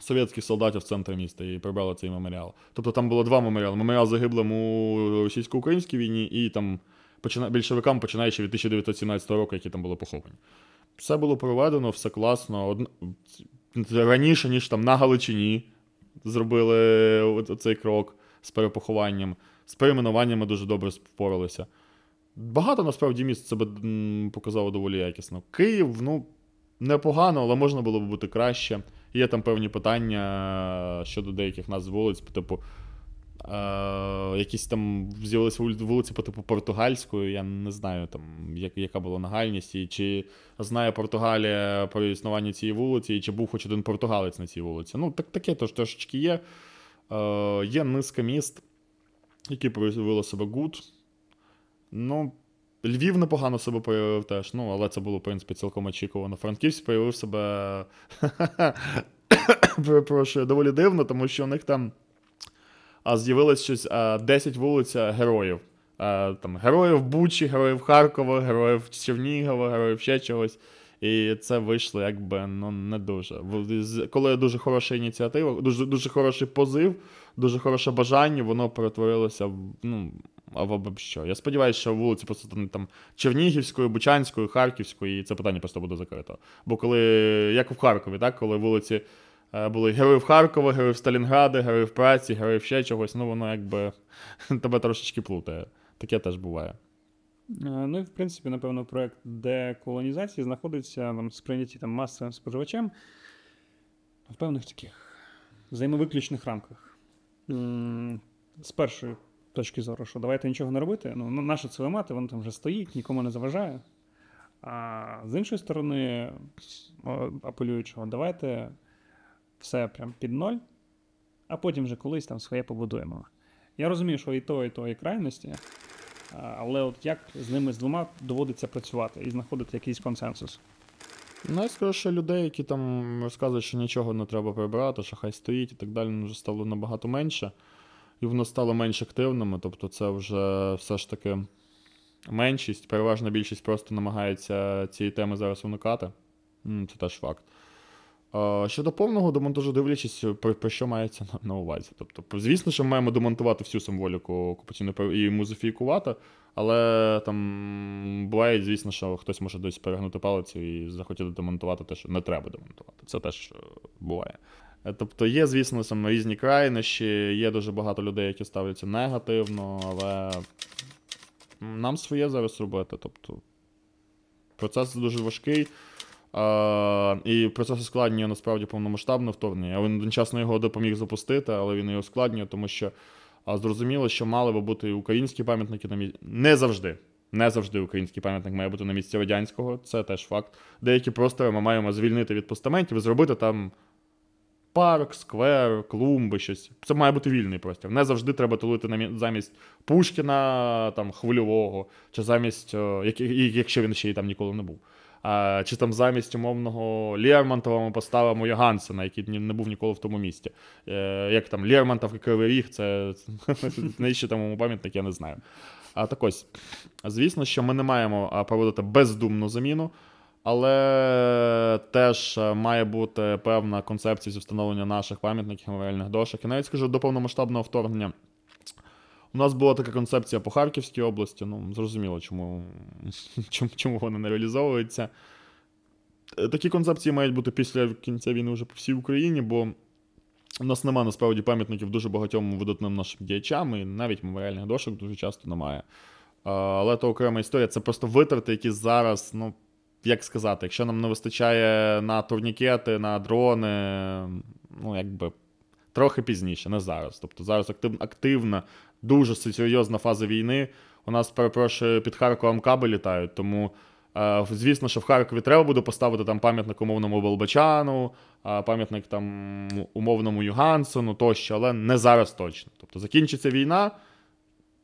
совєтських солдатів в центрі міста і прибрали цей меморіал. Тобто там було два меморіали. Меморіал загиблим у російсько-українській війні і там більшовикам, починаючи від тисяча дев'ятсот сімнадцятого року, які там були поховані. Все було проведено, все класно. Од... Раніше, ніж там на Галичині зробили цей крок з перепохованням. З перейменуваннями дуже добре впоралися. Багато, насправді, міст себе показало доволі якісно. Київ, ну, непогано, але можна було б бути краще. Є там певні питання щодо деяких назв вулиць, по типу, е, якісь там з'явилися вулиці по типу португальської, я не знаю, там, як, яка була нагальність, і чи знає Португалія про існування цієї вулиці, і чи був хоч один португалець на цій вулиці. Ну, так, таке тож, трошечки є. Е, є низка міст, які проявили себе гуд. Ну, Львів непогано себе проявив теж, ну, але це було, в принципі, цілком очікувано. Франківськ проявив себе, перепрошую, доволі дивно, тому що у них там з'явилось щось десять вулиць героїв. А, там, героїв Бучі, героїв Харкова, героїв Чернігова, героїв ще чогось. І це вийшло, якби, ну, не дуже. Коли дуже хороша ініціатива, дуже, дуже хороший позив, дуже хороше бажання, воно перетворилося в, ну, а в що? Я сподіваюся, що вулиці просто там Чернігівської, Бучанської, Харківської, і це питання просто буде закрито. Бо коли, як в Харкові, так, коли вулиці були героїв Харкова, героїв Сталінграда, героїв праці, героїв ще чогось, ну воно якби тебе трошечки плутає. Таке теж буває. Ну і в принципі, напевно, проєкт деколонізації знаходиться в сприйнятті там масовим споживачем в певних таких взаємовиключних рамках. З першої точки зору, що давайте нічого не робити, ну, наше це ламати, воно там вже стоїть, нікому не заважає. А з іншої сторони, апелюючого, давайте все прям під ноль, а потім вже колись там своє побудуємо. Я розумію, що і то, і то, і крайності, але от як з ними, з двома доводиться працювати і знаходити якийсь консенсус? Ну, я скажу, що людей, які там розказують, що нічого не треба прибирати, що хай стоїть і так далі, вже стало набагато менше. І воно стало менш активними, тобто це вже все ж таки меншість, переважна більшість просто намагається цієї теми зараз уникати. Це теж факт. Щодо повного демонтажу, дивлячись, про що мається на увазі. Тобто, звісно, що ми маємо демонтувати всю символіку окупаційну і музифікувати, але там буває, звісно, що хтось може десь перегнути палицю і захотіти демонтувати те, що не треба демонтувати. Це теж буває. Тобто є, звісно, саме різні крайнощі, є дуже багато людей, які ставляться негативно, але нам своє зараз робити. Тобто процес дуже важкий, а, і процес ускладнює насправді повномасштабне вторгнення. Він одночасно його допоміг запустити, але він і ускладнює, тому що а, зрозуміло, що мали би бути українські пам'ятники на місці. Не завжди. Не завжди український пам'ятник має бути на місці радянського, це теж факт. Деякі простори ми маємо звільнити від постаментів і зробити там парк, сквер, клумби, щось. Це має бути вільний простір. Не завжди треба тулити замість Пушкіна, там, Хвильового, чи замість, як, якщо він ще й там ніколи не був. Чи там замість умовного Лермонтова ми поставимо Йогансена, який не був ніколи в тому місті. Як там Лермонтов і Кривий Ріг, це найщі там йому пам'ятник, я не знаю. А так ось, звісно, що ми не маємо проводити бездумну заміну, але теж має бути певна концепція зі встановлення наших пам'ятників, меморіальних дошок. І навіть, скажу, до повномасштабного вторгнення у нас була така концепція по Харківській області. Ну, зрозуміло, чому, чому, чому вона не реалізовується. Такі концепції мають бути після кінця війни вже по всій Україні, бо у нас немає, насправді, пам'ятників дуже багатьом видатним нашим діячам, і навіть меморіальних дошок дуже часто немає. Але то окрема історія. Це просто витрати, які зараз, ну, як сказати, якщо нам не вистачає на турнікети, на дрони, ну, якби, трохи пізніше, не зараз. Тобто зараз активна, активна дуже серйозна фаза війни. У нас, перепрошую, під Харковом каби літають, тому, звісно, що в Харкові треба буде поставити там пам'ятник умовному Болбочану, пам'ятник там умовному Йогансену тощо, але не зараз точно. Тобто закінчиться війна,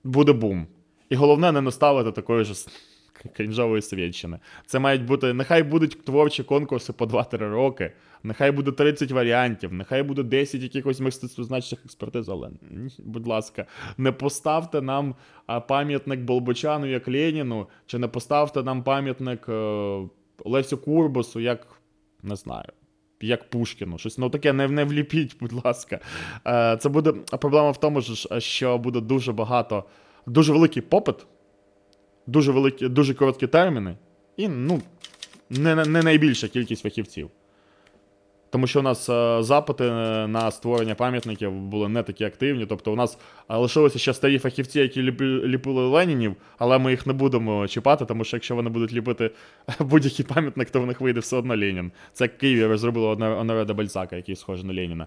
буде бум. І головне не наставити такої ж крінжової совєтщини. Це мають бути, нехай будуть творчі конкурси по два-три роки, нехай буде тридцять варіантів, нехай буде десять якихось мистецтвозначних експертиз, але, будь ласка, не поставте нам пам'ятник Болбочану як Леніну, чи не поставте нам пам'ятник Лесю Курбасу як, не знаю, як Пушкіну. Щось, ну, таке не, не вліпіть, будь ласка. Це буде, проблема в тому, що буде дуже багато, дуже великий попит, дуже великі, дуже короткі терміни і, ну, не, не найбільша кількість фахівців. Тому що у нас е, запити на створення пам'ятників були не такі активні. Тобто у нас лишилися ще старі фахівці, які ліпили Ленінів, але ми їх не будемо чіпати, тому що якщо вони будуть ліпити будь-який пам'ятник, то в них вийде все одно Ленін. Це в Києві розробило Оноре де Бальзака, який схожий на Леніна.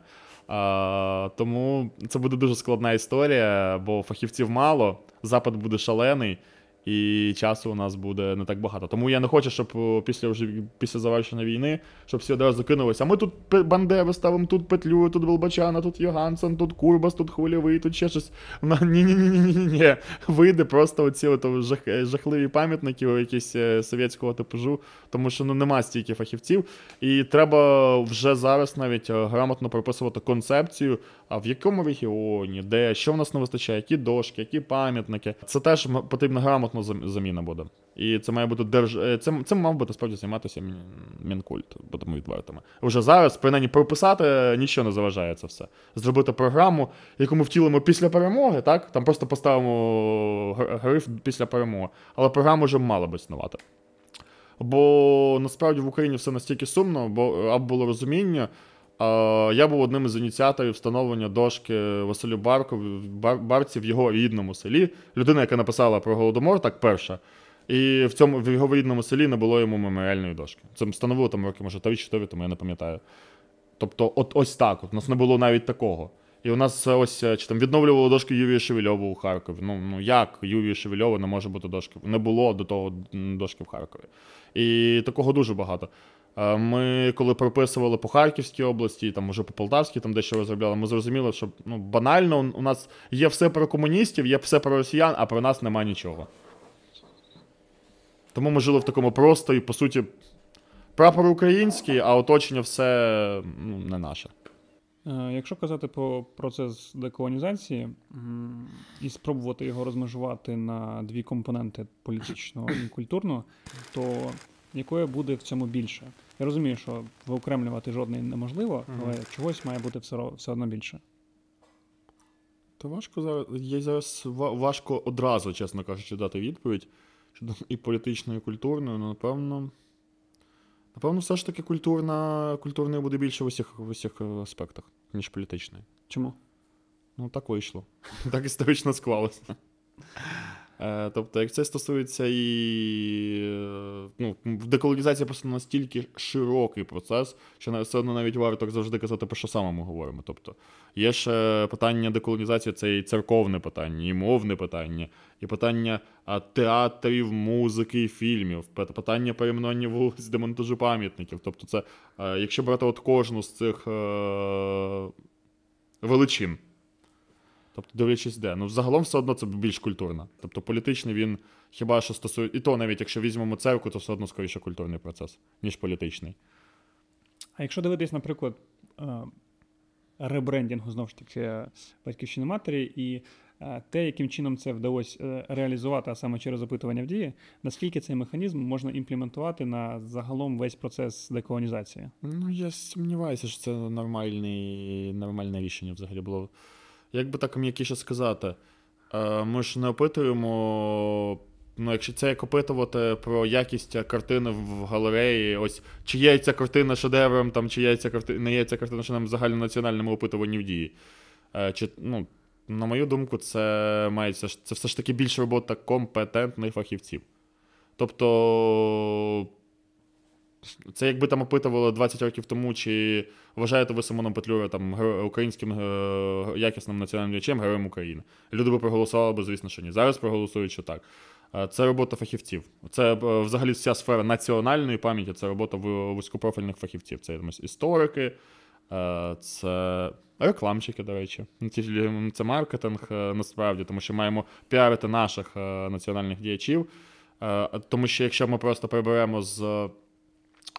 Е, тому це буде дуже складна історія, бо фахівців мало, запит буде шалений, і часу у нас буде не так багато. Тому я не хочу, щоб після, вже, після завершення війни, щоб всі одразу кинулися. А ми тут Бандеру ставимо, тут Петлю, тут Болбочана, тут Йогансен, тут Курбас, тут Хвильовий, тут ще щось. Ні-ні-ні-ні-ні-ні. Вийде просто оці от жах, жахливі пам'ятники якісь совєтського типажу, тому що, ну, нема стільки фахівців. І треба вже зараз навіть грамотно прописувати концепцію, а в якому регіоні, де, що в нас не вистачає, які дошки, які пам'ятники. Це теж потрібно грамотно заміна буде. І це має бути держ... це, це мав би насправді займатися Мінкульт, будемо відвертими. Вже зараз, принаймні, прописати нічого не заважає це все. Зробити програму, яку ми втілимо після перемоги, так? Там просто поставимо гриф після перемоги. Але програма вже мала б існувати. Бо насправді в Україні все настільки сумно, бо аби було розуміння. Я був одним із ініціаторів встановлення дошки Василю Барці в його рідному селі. Людина, яка написала про Голодомор, так перша. І в, цьому, в його рідному селі не було йому меморіальної дошки. Це встановили там роки, може, три-чотири, тому я не пам'ятаю. Тобто от ось так. От, у нас не було навіть такого. І у нас ось, чи там відновлювали дошки Юрія Шевельова у Харкові. Ну, ну як Юрія Шевельова не може бути дошки? Не було до того дошки в Харкові. І такого дуже багато. Ми, коли прописували по Харківській області, там уже по Полтавській, там дещо розробляли, ми зрозуміли, що, ну, банально у нас є все про комуністів, є все про росіян, а про нас нема нічого. Тому ми жили в такому просторі, по суті, прапор український, а оточення все, ну, не наше. Якщо казати про процес деколонізації і спробувати його розмежувати на дві компоненти – політичну і культурну, то якої буде в цьому більше? Я розумію, що виокремлювати жодний неможливо, але mm-hmm. чогось має бути все, все одно більше. Та важко зараз, я зараз важко одразу, чесно кажучи, дати відповідь щодо і політичної, і культурної, але, напевно, напевно, все ж таки культурна, культурної буде більше в усіх, в усіх аспектах, ніж політичної. Чому? Ну, так вийшло. Так історично склалося. Тобто, як це стосується і, ну, деколонізація просто настільки широкий процес, що все одно навіть варто завжди казати, про що саме ми говоримо. Тобто, є ще питання деколонізації, це і церковне питання, і мовне питання, і питання театрів, музики і фільмів, питання перейменування вулиць, демонтажу пам'ятників. Тобто, це, якщо брати от кожну з цих величин, Тобто, дивлячись де. Ну, загалом все одно це більш культурно. Тобто, політичний він хіба що стосується... І то навіть, якщо візьмемо церкву, то все одно скоріше культурний процес, ніж політичний. А якщо дивитись, наприклад, ребрендінгу, знову ж таки, Батьківщини-матері і те, яким чином це вдалося реалізувати, а саме через опитування в Дії, наскільки цей механізм можна імплементувати на загалом весь процес деколонізації? Ну, я сумніваюся, що це нормальний, нормальне рішення взагалі було. Як би так м'якіше сказати, ми ж не опитуємо, ну, якщо це як опитувати про якість картини в галереї, ось чи є ця картина шедевром, там, чи є ця картина, не є ця картина шедевром в загальнонаціональному опитуванні в Дії. Чи, ну, на мою думку, це мається, це все ж таки більш робота компетентних фахівців. Тобто, це якби там опитували двадцять років тому, чи вважаєте ви Симона Петлюра там українським якісним національним діячем, героєм України. Люди би проголосували, бо, звісно, що ні. Зараз проголосують, що так. Це робота фахівців. Це взагалі вся сфера національної пам'яті, це робота вузькопрофільних фахівців. Це, я думаю, історики, це рекламщики, до речі. Це маркетинг, насправді, тому що маємо піарити наших національних діячів. Тому що якщо ми просто приберемо з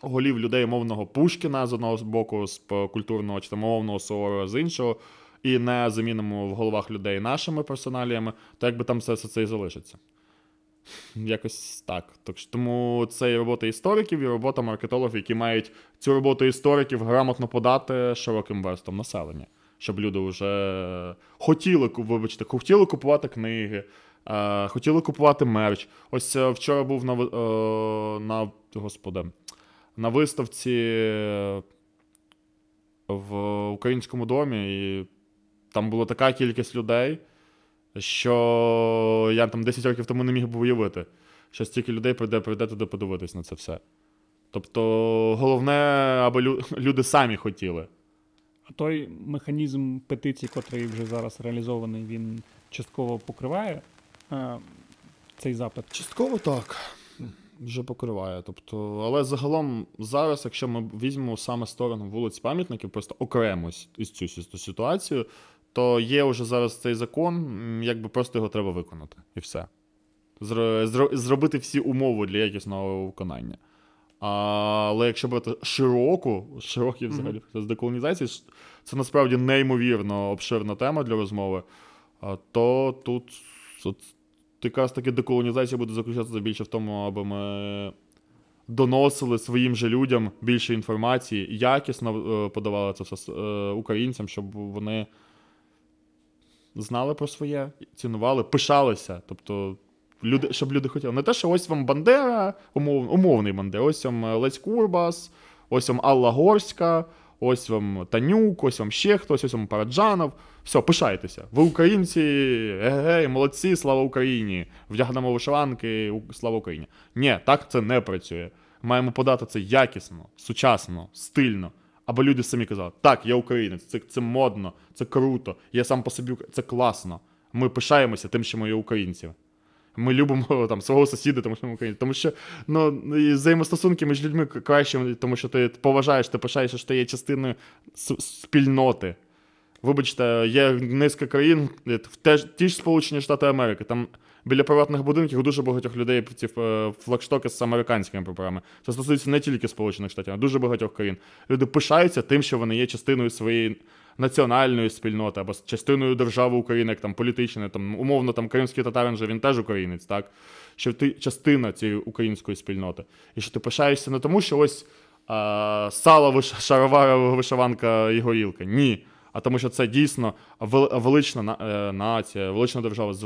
голів людей мовного Пушкіна з одного боку, з культурного чи там мовного Суворова з іншого, і не замінимо в головах людей нашими персоналіями, то якби там все, все це і залишиться. Якось так. Тому це і робота істориків, і робота маркетологів, які мають цю роботу істориків грамотно подати широким верствам населення, щоб люди вже хотіли, вибачте, хотіли купувати книги, хотіли купувати мерч. Ось вчора був на, на господи, на виставці в Українському домі, і там була така кількість людей, що я там десять років тому не міг би уявити, що стільки людей прийде, прийде туди подивитись на це все. Тобто головне, аби люди самі хотіли. А той механізм петицій, котрий вже зараз реалізований, він частково покриває а, цей запит? Частково так. Вже покриває. Тобто, але загалом зараз, якщо ми візьмемо саме сторону вулиць пам'ятників, просто окремо із цю ситуацію, то є вже зараз цей закон, якби просто його треба виконати. І все. Зробити всі умови для якісного виконання. Але якщо брати широку, широкий взагалі процес деколонізації, це насправді неймовірно обширна тема для розмови, то тут якраз таки деколонізація буде заключатися більше в тому, аби ми доносили своїм же людям більше інформації, якісно подавали це все українцям, щоб вони знали про своє, цінували, пишалися. Тобто, люди, щоб люди хотіли. Не те, що ось вам Бандера, умов, умовний Бандера, ось вам Лесь Курбас, ось вам Алла Горська, ось вам Танюк, ось вам ще хтось, ось вам Параджанов. Все, пишайтеся. Ви українці, егей, молодці, слава Україні. Вдягнемо вишиванки, слава Україні. Ні, так це не працює. Маємо подати це якісно, сучасно, стильно. Або люди самі казали, так, я українець, це, це модно, це круто, я сам по собі, це класно. Ми пишаємося тим, що ми є українці. Ми любимо там свого сусіда, тому що ми українці. Тому що, ну, взаємостосунки між людьми краще, тому що ти поважаєш, ти пишаєшся, що ти є частиною спільноти. Вибачте, є низка країн, теж, ті ж Сполучені Штати Америки, там біля приватних будинків дуже багатьох людей ці флагштоки з американськими прапорами. Це стосується не тільки Сполучених Штатів, а дуже багатьох країн. Люди пишаються тим, що вони є частиною своєї національної спільноти або частиною держави України, як там політичної, там умовно там кримський татарин же він теж українець, так? Що ти частина цієї української спільноти. І що ти пишаєшся не тому, що ось а, сала виш... шарова вишиванка і горілка. Ні. А тому що це дійсно велична нація, велична держава з,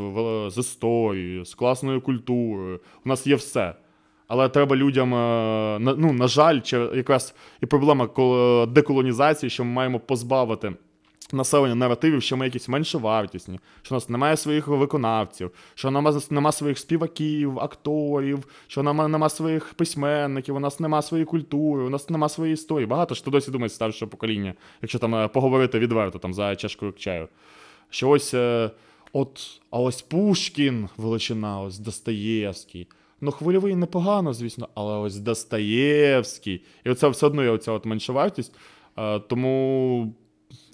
з історією, з класною культурою. У нас є все. Але треба людям, ну, на жаль, якраз і проблема деколонізації, що ми маємо позбавити населення наративів, що ми якісь меншовартісні, що у нас немає своїх виконавців, що немає, немає своїх співаків, акторів, що немає, немає своїх письменників, у нас немає своєї культури, у нас немає своєї історії. Багато що досі думає старшого покоління, якщо там поговорити відверто там, за чашкою чаю. Що ось, от, а ось Пушкін величина, ось Достоєвський. Ну, Хвильовий непогано, звісно, але ось Достоєвський. І оце все одно є оця от меншовартість. Тому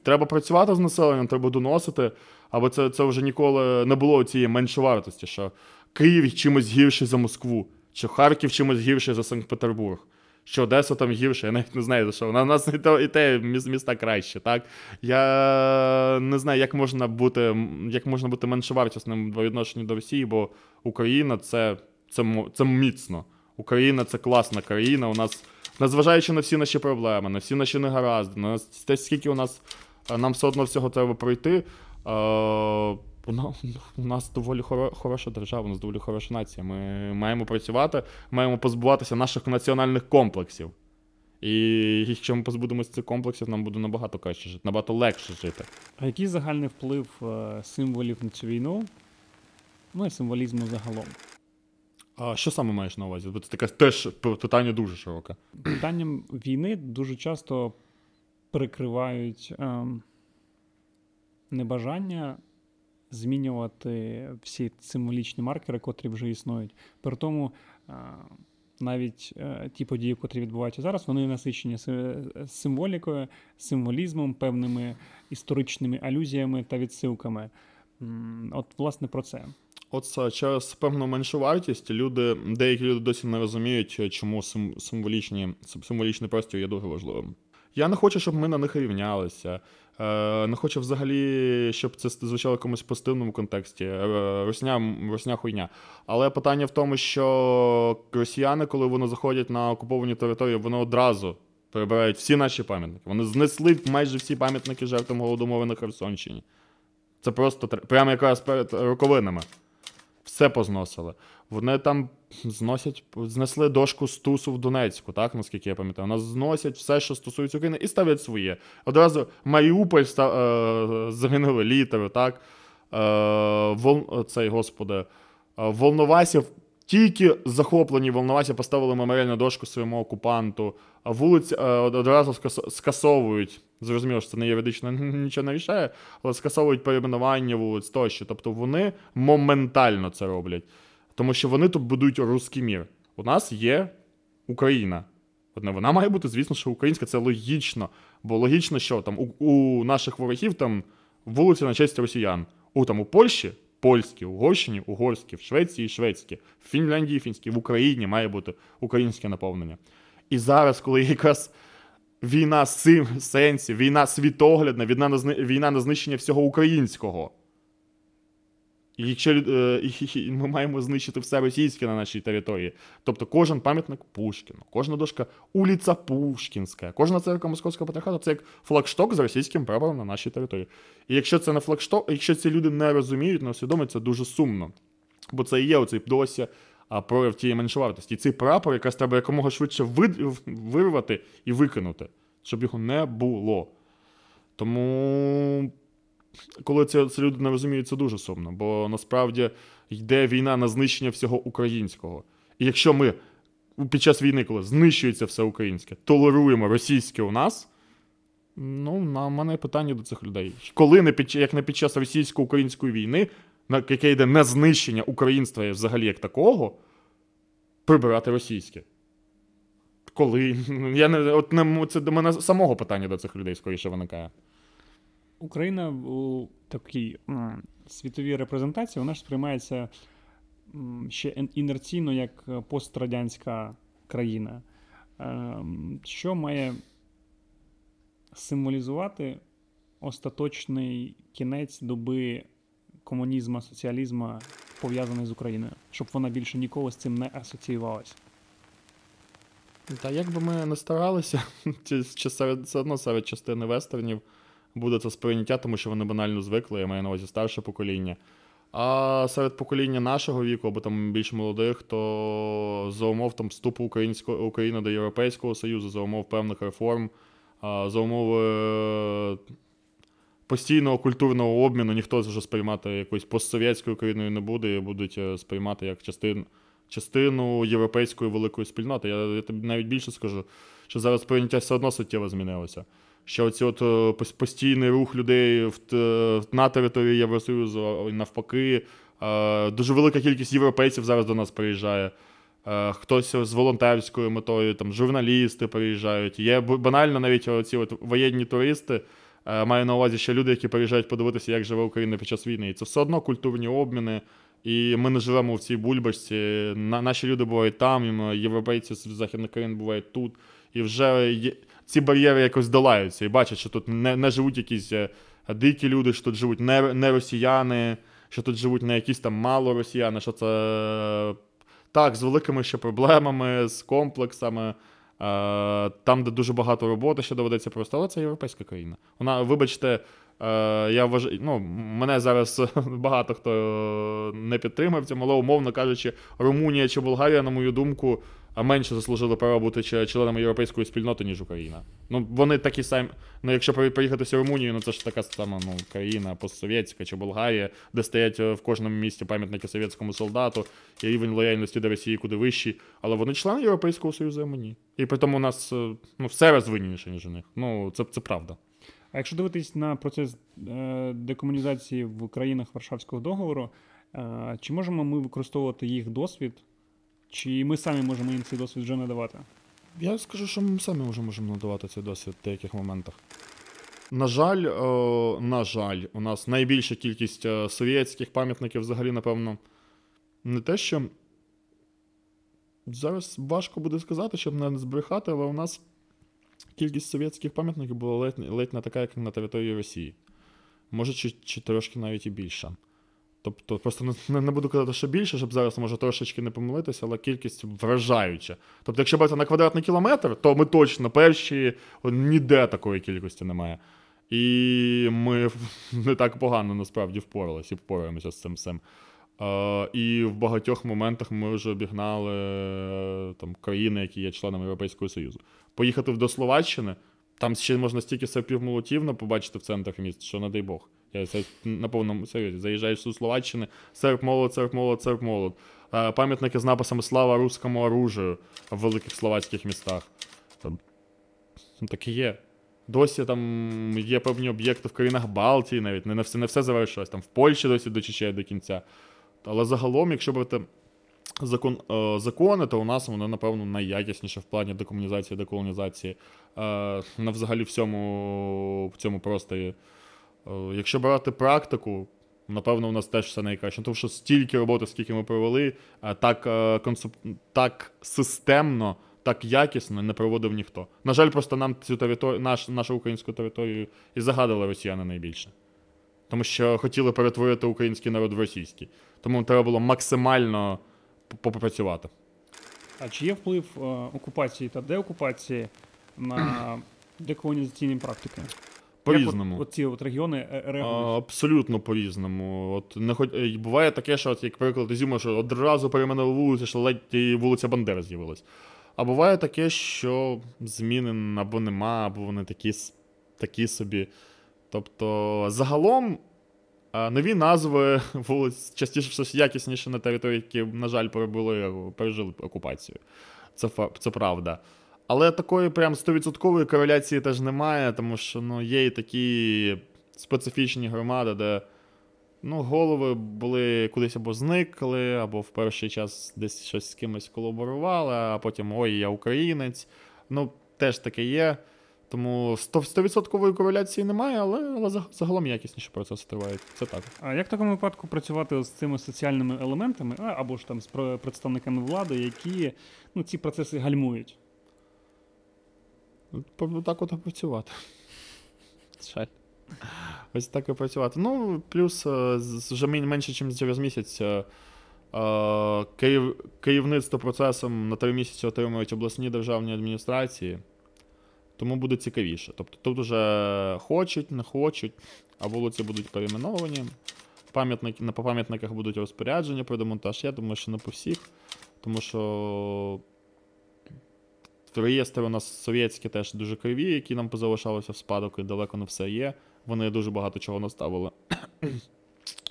Треба працювати з населенням, треба доносити, або це, це вже ніколи не було цієї меншовартості, що Київ чимось гірший за Москву, чи Харків чимось гірший за Санкт-Петербург, що Одеса там гірше, я навіть не знаю, за що. У нас і те, і те міста краще, так? Я не знаю, як можна бути, як можна бути меншовартісним в відношенні до Росії, бо Україна це, це, це міцно. Україна – це класна країна, у нас, незважаючи на всі наші проблеми, на всі наші негаразди, на те, скільки у нас, нам все одно всього треба пройти, е- у нас доволі хоро- хороша держава, у нас доволі хороша нація. Ми маємо працювати, маємо позбуватися наших національних комплексів. І якщо ми позбудемося цих комплексів, нам буде набагато краще жити, набагато легше жити. А який загальний вплив символів на цю війну, ну і символізму загалом? А що саме маєш на увазі? Бо це таке теж питання дуже широке. Питанням війни дуже часто прикривають ем, небажання змінювати всі символічні маркери, котрі вже існують. При тому ем, навіть е, ті події, котрі відбуваються зараз, вони насичені символікою, символізмом, певними історичними алюзіями та відсилками. Ем, от, власне, про це. От через певну меншовартість люди, деякі люди досі не розуміють, чому символічні, символічний простір є дуже важливим. Я не хочу, щоб ми на них рівнялися, не хочу взагалі, щоб це звучало в якомусь позитивному контексті, русня, русня хуйня. Але питання в тому, що росіяни, коли вони заходять на окуповані території, вони одразу перебирають всі наші пам'ятники. Вони знесли майже всі пам'ятники жертвам Голодомору на Херсонщині. Це просто прямо якраз перед роковинами. Все позносили. Вони там зносять, знесли дошку Стусу в Донецьку, так, наскільки я пам'ятаю. Вони зносять все, що стосується України, і ставлять своє. Одразу Маріуполь став, е, загинули літеру, так. Е, вол, цей, господи, Волновасів, тільки захоплені Волновасі поставили меморіальну дошку своєму окупанту. А вулиці е, одразу скасовують. Зрозуміло, що це не юридично нічого не рішає, але скасовують перейменування вулиць тощо. Тобто вони моментально це роблять. Тому що вони тут будують русський мір. У нас є Україна. Одне, вона має бути, звісно, що українська, це логічно. Бо логічно, що там у, у наших ворогів там вулиці на честь росіян. У, там, у Польщі – польські, в Угорщині – угорські, в Швеції – шведські, в Фінляндії – фінські, в Україні має бути українське наповнення. І зараз, коли якраз... Війна сенсів, війна світоглядна, війна на, зни... війна на знищення всього українського. І якщо е... ми маємо знищити все російське на нашій території. Тобто кожен пам'ятник Пушкіну, кожна дошка уліця Пушкінська, кожна церква Московського патріархату – це як флагшток з російським прапором на нашій території. І якщо це не флагшток, якщо ці люди не розуміють, не усвідомлюють, це дуже сумно. Бо це і є оцей досі прояв тієї меншовартості. І цей прапор якраз треба якомога швидше вирвати і викинути, щоб його не було. Тому, коли це, це люди не розуміють, це дуже сумно, бо насправді йде війна на знищення всього українського. І якщо ми під час війни, коли знищується все українське, толеруємо російське у нас, ну, на мене питання до цих людей. Коли, не під, як не під час російсько-української війни, яке йде на знищення українства взагалі як такого, прибирати російське. Коли? Я не, от не, це до мене самого питання до цих людей скоріше виникає. Україна у такій світовій репрезентації, вона ж сприймається ще інерційно як пострадянська країна. Що має символізувати остаточний кінець доби комунізму, соціалізму, пов'язаний з Україною, щоб вона більше ніколи з цим не асоціювалася? Та як би ми не старалися, серед, все одно серед частини вестернів буде це сприйняття, тому що вони банально звикли, я маю на увазі старше покоління. А серед покоління нашого віку, або там більш молодих, то за умов там, вступу України до Європейського Союзу, за умов певних реформ, за умови постійного культурного обміну ніхто вже сприймати якоюсь постсовєтською країною не буде і будуть сприймати як частину, частину європейської великої спільноти. Я, я тобі навіть більше скажу, що зараз прийняття все одно суттєво змінилося. Що оці от постійний рух людей в, на території Євросоюзу, навпаки, дуже велика кількість європейців зараз до нас приїжджає. Хтось з волонтерською метою, там журналісти приїжджають. Є банально навіть оці от воєнні туристи, Маю на увазі, що люди, які приїжджають подивитися, як живе Україна під час війни, і це все одно культурні обміни, і ми не живемо в цій бульбашці. Наші люди бувають там, європейці з західних країн бувають тут, і вже є... ці бар'єри якось долаються, і бачать, що тут не, не живуть якісь дикі люди, що тут живуть не, не росіяни, що тут живуть не якісь там мало росіяни, що це так, з великими ще проблемами, з комплексами, там, де дуже багато роботи, що доведеться просто, але це європейська країна. Вона, вибачте, я вважаю, ну, мене зараз багато хто не підтримав цим, але, умовно кажучи, Румунія чи Болгарія, на мою думку, менше заслужили права бути членами європейської спільноти, ніж Україна. Ну, вони такі самі, ну, якщо приїхатися в Румунію, ну, це ж така сама, ну, країна постсовєтська чи Болгарія, де стоять в кожному місті пам'ятники совєтському солдату, і рівень лояльності до Росії куди вищий, але вони члени Європейського Союзу, а ми ні. І при тому у нас, ну, все розвиненіше, ніж у них. Ну, це, це правда. А якщо дивитись на процес декомунізації в країнах Варшавського договору, чи можемо ми використовувати їх досвід, чи ми самі можемо їм цей досвід вже надавати? Я скажу, що ми самі вже можемо надавати цей досвід в деяких моментах. На жаль, о, на жаль, у нас найбільша кількість совєтських пам'ятників взагалі, напевно, не те, що... Зараз важко буде сказати, щоб не збрехати, але у нас кількість совєтських пам'ятників була ледь, ледь не така, як на території Росії. Може, чи, чи трошки навіть і більша. Тобто, просто не, не буду казати, що більше, щоб зараз, може, трошечки не помилитися, але кількість вражаюча. Тобто, якщо брати на квадратний кілометр, то ми точно перші, ніде такої кількості немає. І ми не так погано, насправді, впоралися і впораємося з цим всім. Uh, і в багатьох моментах ми вже обігнали там, країни, які є членами Європейського Союзу. Поїхати до Словаччини, там ще можна стільки серпів молотівно побачити в центрах міст, що не дай Бог. Я на повному серйозі. Заїжджаєш до Словаччини, серп молот, серп молот, серп молот. Uh, пам'ятники з написами «Слава руському оружію» в великих словацьких містах. Там, так і є. Досі там є певні об'єкти в країнах Балтії навіть, не, не, все, не все завершилось. Там в Польщі досі дочищають до кінця. Але загалом, якщо брати закон, е, закони, то у нас вони, напевно, найякісніше в плані декомунізації, деколонізації е, на взагалі всьому в цьому просторі. Е, якщо брати практику, напевно, у нас теж все найкраще. Тому що стільки роботи, скільки ми провели, е, так, е, консуп... так системно, так якісно не проводив ніхто. На жаль, просто нам цю територію, наш, нашу українську територію і загадали росіяни найбільше. Тому що хотіли перетворити український народ в російський. Тому треба було максимально попрацювати. А чи є вплив е, окупації та деокупації на деколонізаційні практики? По-різному. Як от, от ці от регіони реагують? Абсолютно по-різному. От, не хоч... Буває таке, що, от, як приклад, Ізюма, що одразу перейменували вулицю, що ледь і вулиця Бандери з'явилась. А буває таке, що змін або нема, або вони такі, такі собі. Тобто, загалом, нові назви вулиць частіше щось якісніше на території, які, на жаль, перебули, пережили окупацію. Це, це правда. Але такої прям сто відсотків кореляції теж немає, тому що ну, є і такі специфічні громади, де ну, голови були кудись або зникли, або в перший час десь щось з кимось колаборували, а потім «Ой, я українець». Ну, теж таке є. Тому сто відсотків кореляції немає, але, але загалом якісніші процеси тривають. Це так. А як в такому випадку працювати з цими соціальними елементами, або ж там з представниками влади, які ну, ці процеси гальмують? Так от і працювати. Жаль. Ось так і працювати. Ну, плюс вже менше, ніж через місяць, керівництво процесом на три місяці отримують обласні державні адміністрації. Тому буде цікавіше. Тобто тут вже хочуть, не хочуть, а вулиці будуть перейменовані, пам'ятники, на пам'ятниках будуть розпорядження про демонтаж. Я думаю, що не по всіх, тому що реєстри у нас совєтські теж дуже криві, які нам позалишалися в спадок, і далеко не все є. Вони дуже багато чого наставили.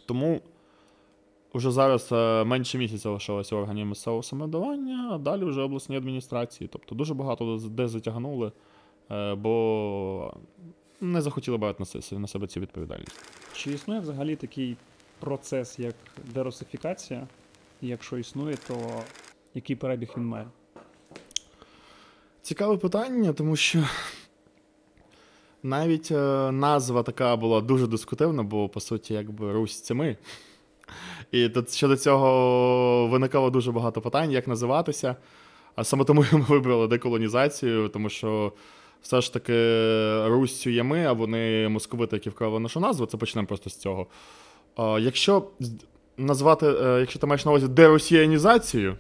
Тому вже зараз менше місяця лишилося органів місцевого самоврядування, а далі вже обласні адміністрації. Тобто дуже багато де затягнули, бо не захотіли брати на себе цю відповідальність. Чи існує взагалі такий процес, як деросифікація? І якщо існує, то який перебіг він має? Цікаве питання, тому що Навіть е, назва така була дуже дискутивна, бо, по суті, якби Русь – це ми. І тут щодо цього виникало дуже багато питань, як називатися. А саме тому ми вибрали деколонізацію, тому що все ж таки Руссю є ми, а вони московити, які вкрали нашу назву. Це почнемо просто з цього. Е, якщо назвати, е, якщо ти маєш на увазі деросіянізацію,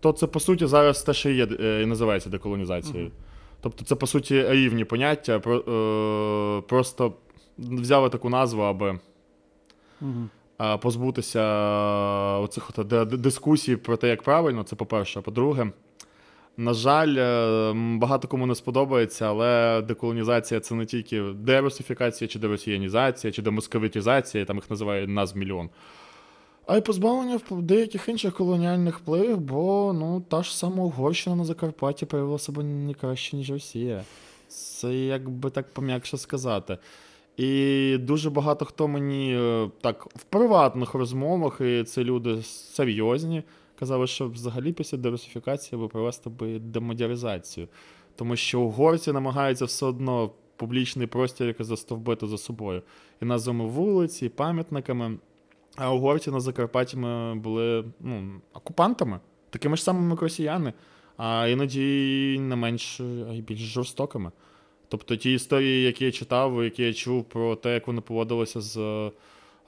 то це, по суті, зараз те, що і, є, і називається деколонізацією. Угу. Тобто це, по суті, рівні поняття, просто взяли таку назву, аби угу. позбутися оцих дискусій про те, як правильно, це по-перше. А по-друге, на жаль, багато кому не сподобається, але деколонізація – це не тільки дерусифікація, чи деросіянізація, чи демосковитізація, там їх називають нас мільйон. А й позбавлення деяких інших колоніальних впливів, бо, ну, та ж сама Угорщина на Закарпатті проявила себе не краще, ніж Росія. Це, як би так пом'якше сказати. І дуже багато хто мені, так, в приватних розмовах, і це люди серйозні, казали, що взагалі після дерусифікації ви провести би демодяризацію. Тому що угорці намагаються все одно публічний простір якось застовбити за собою. І назвами вулиць, і пам'ятниками. А угорці на Закарпатті ми були, ну, окупантами, такими ж самими росіяни, а іноді не менш, а й більш жорстокими. Тобто ті історії, які я читав, які я чув про те, як вони поводилися з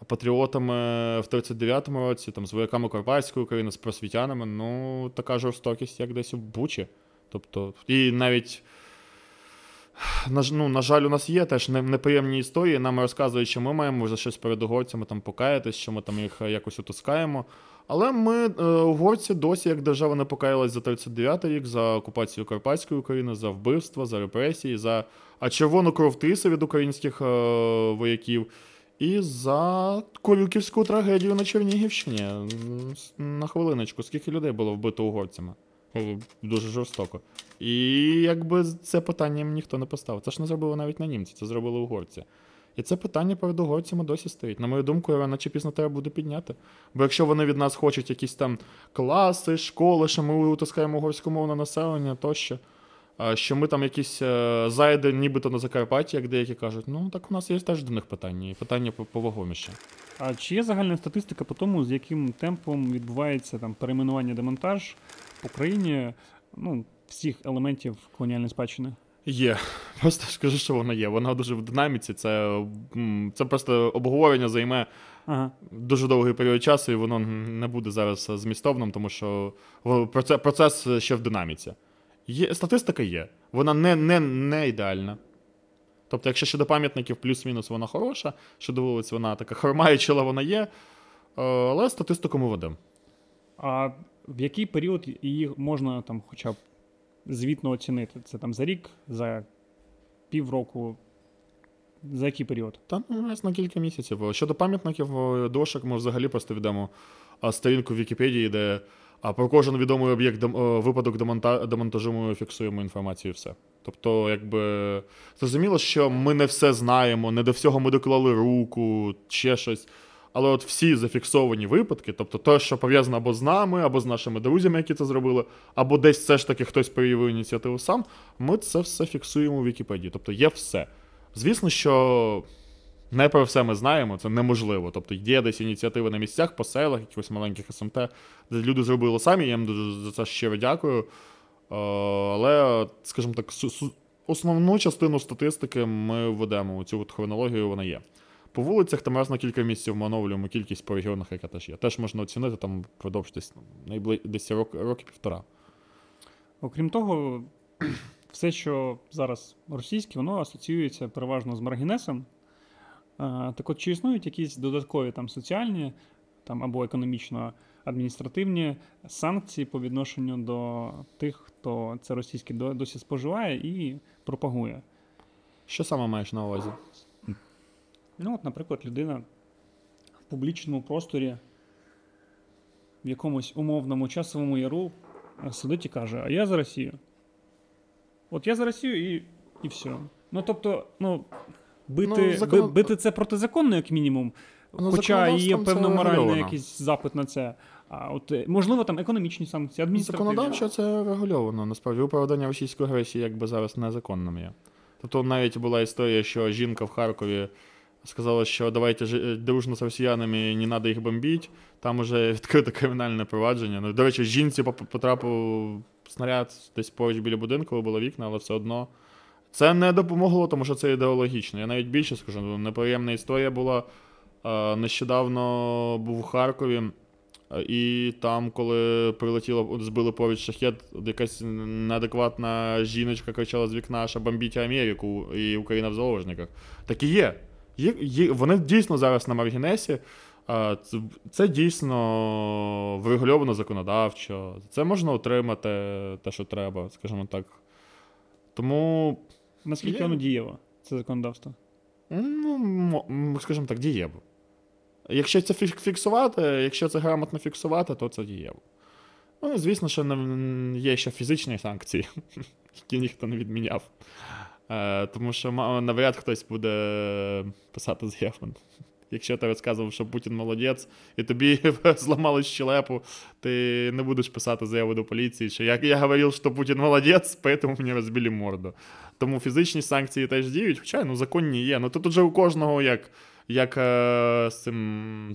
патріотами в тридцять дев'ятому році, там, з вояками Карпатської України, з просвітянами, ну, така жорстокість, як десь у Бучі. Тобто, і навіть... На, ну, на жаль, у нас є теж неприємні історії, нам розказують, що ми маємо вже щось перед угорцями там покаятись, що ми там їх якось утискаємо. Але ми, е, угорці, досі як держава не покаялась за тридцять дев'ятий рік, за окупацію Карпатської України, за вбивства, за репресії, за а червону кров тиси від українських е, вояків і за корюківську трагедію на Чернігівщині. На хвилиночку, скільки людей було вбито угорцями? Дуже жорстоко. І якби це питання ніхто не поставив. Це ж не зробили навіть на німці, це зробили угорці. І це питання перед угорцями досі стоїть. На мою думку, рано чи пізно треба буде підняти. Бо якщо вони від нас хочуть якісь там класи, школи, що ми утискаємо угорськомовне населення тощо, що ми там якісь зайди нібито на Закарпатті, як деякі кажуть, ну так у нас є теж до них питання, і питання повагоміше. А чи є загальна статистика по тому, з яким темпом відбувається там перейменування, демонтаж по країні, ну, всіх елементів колоніальної спадщини? Є. Просто скажу, що вона є. Вона дуже в динаміці. Це, це просто обговорення займе ага. дуже довгий період часу, і воно не буде зараз змістовним, тому що процес, процес ще в динаміці. Є, статистика є. Вона не, не, не ідеальна. Тобто, якщо щодо пам'ятників плюс-мінус вона хороша, щодо вулиць вона така хромаючила, вона є, але статистику ми ведемо. А в який період її можна там хоча б звітно оцінити? Це там за рік, за півроку, за який період? Та раз на кілька місяців. Щодо пам'ятників, дошок, ми взагалі просто ведемо сторінку в Вікіпедії, де про кожен відомий об'єкт, випадок демонтажу ми фіксуємо інформацію і все. Тобто, якби, зрозуміло, що ми не все знаємо, не до всього ми доклали руку, ще щось. Але от всі зафіксовані випадки, тобто те, що пов'язано або з нами, або з нашими друзями, які це зробили, або десь все ж таки хтось проявив ініціативу сам, ми це все фіксуємо в Вікіпедії. Тобто є все. Звісно, що не про все ми знаємо, це неможливо. Тобто є десь ініціативи на місцях, по селах, якихось маленьких ес ем те, де люди зробили самі, я їм дуже за це щиро дякую. Але, скажімо так, основну частину статистики ми введемо, цю хронологію вона є. По вулицях там раз на кілька місяців ми оновлюємо кількість по регіонах, яка теж є. Теж можна оцінити там впродовж десь, ну, десь рок, роки півтора. Окрім того, все, що зараз російське, воно асоціюється переважно з маргінесом. А, так от, чи існують якісь додаткові там соціальні там, або економічно-адміністративні санкції по відношенню до тих, хто це російське досі споживає і пропагує? Що саме маєш на увазі? Ну, от, наприклад, людина в публічному просторі в якомусь умовному часовому яру сидить і каже, а я за Росію. От я за Росію і, і все. Ну, тобто, ну, бити, ну, закон... бити це протизаконно, як мінімум, ну, хоча є певно моральний якийсь запит на це. А от, можливо, там економічні санкції, адміністративні. Законодавчо це регульовано, насправді, управління російської агресії якби зараз незаконним є. Тобто навіть була історія, що жінка в Харкові сказала, що давайте дружно з росіянами, не треба їх бомбити. Там вже відкрите кримінальне провадження. Ну, до речі, жінці потрапив снаряд десь поруч біля будинку, було вікна, але все одно це не допомогло, тому що це ідеологічно. Я навіть більше скажу, неприємна історія була. Нещодавно був у Харкові, і там, коли прилетіло, збили поруч шахет, якась неадекватна жіночка кричала з вікна, що бомбіть Америку і Україна в заложниках. Так і є. Є, є. Вони дійсно зараз на маргінесі. Це, це дійсно врегульовано законодавчо. Це можна отримати те, що треба, скажімо так. Тому... Наскільки воно дієво, це законодавство? Ну, скажімо так, дієво. Якщо це фіксувати, якщо це грамотно фіксувати, то це дієво. Ну, звісно, що є ще фізичні санкції, які ніхто не відміняв. Тому що навряд хтось буде писати заяву. Якщо ти розказував, що Путін молодець, і тобі зламали щелепу, ти не будеш писати заяву до поліції, що я, я говорив, що Путін молодець, тому мені розбили морду. Тому фізичні санкції теж діють, хоча ну, законні є. Ну, тут вже у кожного як, як е, з цим,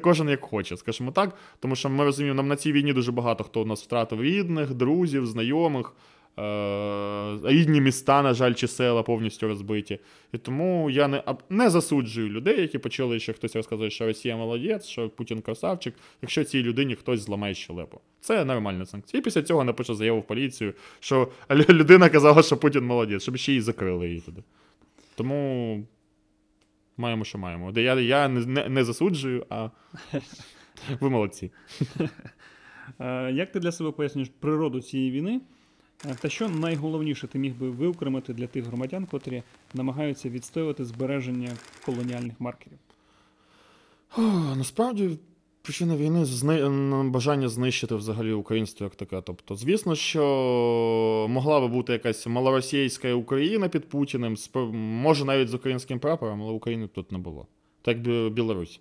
кожен як хоче, скажімо так. Тому що ми розуміємо, нам на цій війні дуже багато хто у нас втратив рідних, друзів, знайомих. Рідні міста, на жаль, чи села повністю розбиті. І тому я не, не засуджую людей, які почали, що хтось розказує, що Росія молодець, що Путін красавчик, якщо цій людині хтось зламає щелепу. Це нормальна санкція. І після цього напишу заяву в поліцію, що людина казала, що Путін молодець, щоб ще й закрили її туди. Тому маємо, що маємо. Я, я не, не засуджую, а ви молодці. Як ти для себе пояснюєш природу цієї війни? Та що найголовніше ти міг би виокремити для тих громадян, котрі намагаються відстоювати збереження колоніальних маркерів? О, насправді, причина війни зни... – бажання знищити взагалі українство як таке. Тобто, звісно, що могла би бути якась малоросійська Україна під Путіним, може навіть з українським прапором, але України б тут не було. Так як Білорусь.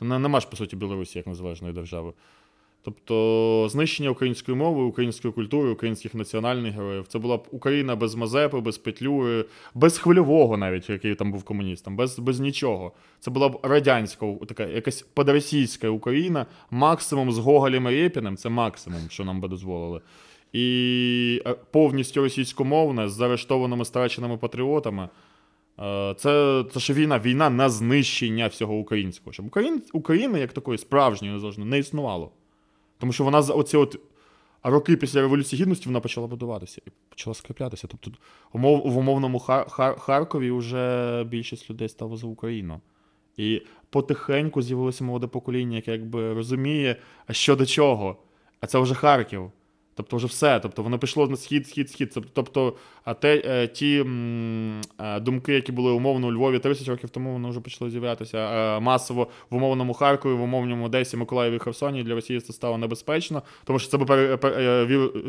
Нема ж, по суті, Білорусі як незалежної держави. Тобто знищення української мови, української культури, українських національних героїв. Це була б Україна без Мазепи, без Петлюри, без Хвильового навіть, який там був комуністом, без, без нічого. Це була б радянська, така якась подросійська Україна, максимум з Гоголем і Рєпіним, це максимум, що нам би дозволили. І повністю російськомовне, з арештованими, страченими патріотами. Це, це ж війна, війна на знищення всього українського. Щоб Україна, Україна як такої справжньої незалежної не існувало. Тому що вона за оці от роки після Революції Гідності вона почала будуватися і почала скріплятися. Тобто умов, в умовному Хар, Хар, Харкові вже більшість людей стало за Україну. І потихеньку з'явилося молоде покоління, яке якби розуміє, а що до чого. А це вже Харків. Тобто вже все. Тобто воно пішло на схід, схід, схід. Тобто а те, ті м, думки, які були умовно у Львові тридцять років тому, вони вже почали з'являтися масово в умовному Харкові, в умовному Одесі, Миколаєві, Херсоні. Для Росії це стало небезпечно, тому що це би,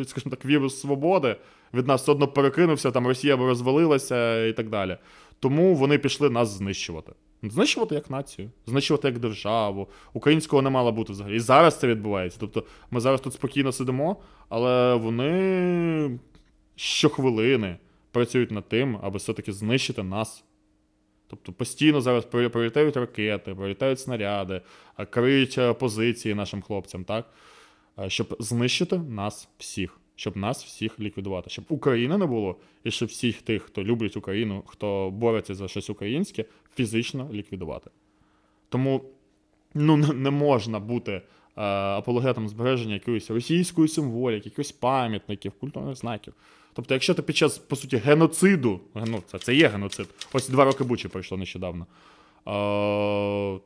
скажімо так, вірус свободи від нас все одно перекинувся, там Росія би розвалилася і так далі. Тому вони пішли нас знищувати. Знищувати як націю, знищувати як державу. Українського не мало бути взагалі. І зараз це відбувається. Тобто ми зараз тут спокійно сидимо, але вони щохвилини працюють над тим, аби все-таки знищити нас. Тобто постійно зараз прилітають ракети, прилітають снаряди, криють позиції нашим хлопцям, так? Щоб знищити нас всіх. Щоб нас всіх ліквідувати, щоб України не було, і щоб всіх тих, хто любить Україну, хто бореться за щось українське, фізично ліквідувати. Тому ну, не можна бути е, апологетом збереження якоїсь російської символіки, якихось пам'ятників, культурних знаків. Тобто, якщо ти під час, по суті, геноциду, ну, це, це є геноцид, ось два роки Бучі пройшло нещодавно, е,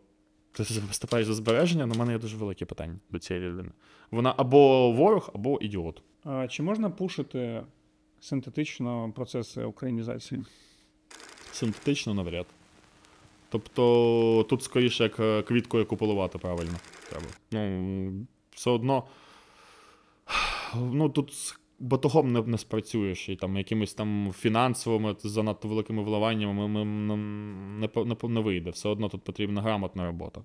ти виступаєш за збереження, але в мене є дуже велике питання до цієї людини. Вона або ворог, або ідіот. А чи можна пушити синтетично процеси українізації? Синтетично навряд. Тобто тут скоріше як квіткою поливати правильно треба. Ну, все одно, ну тут батогом не, не спрацюєш, і там якимись там фінансовими, занадто великими вливаннями ми, ми, не, не, не вийде. Все одно тут потрібна грамотна робота.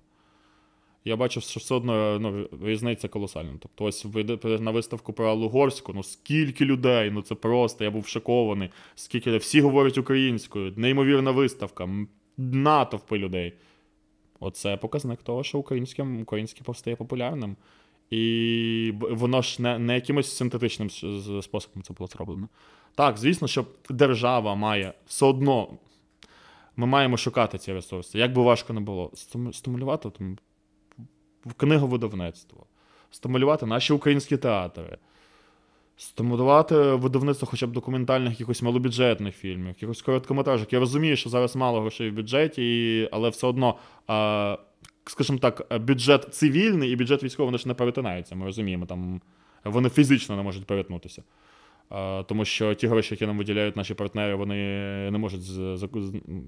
я бачив, що все одно ну, різниця колосальна. Тобто ось на виставку про Лугорську, ну скільки людей, ну це просто, я був шокований. Скільки, всі говорять українською, неймовірна виставка, натовпи людей. Оце показник того, що українське, українське повстає популярним. І воно ж не, не якимось синтетичним способом це було зроблено. Так, звісно, що держава має все одно, ми маємо шукати ці ресурси. Як би важко не було, стимулювати там, книговидавництво, стимулювати наші українські театри, стимулювати видавництво хоча б документальних, якихось малобюджетних фільмів, якихось короткометражок. Я розумію, що зараз мало грошей в бюджеті, але все одно, скажімо так, бюджет цивільний і бюджет військовий, вони ж не перетинаються, ми розуміємо, там вони фізично не можуть перетнутися. Тому що ті гроші, які нам виділяють наші партнери, вони не можуть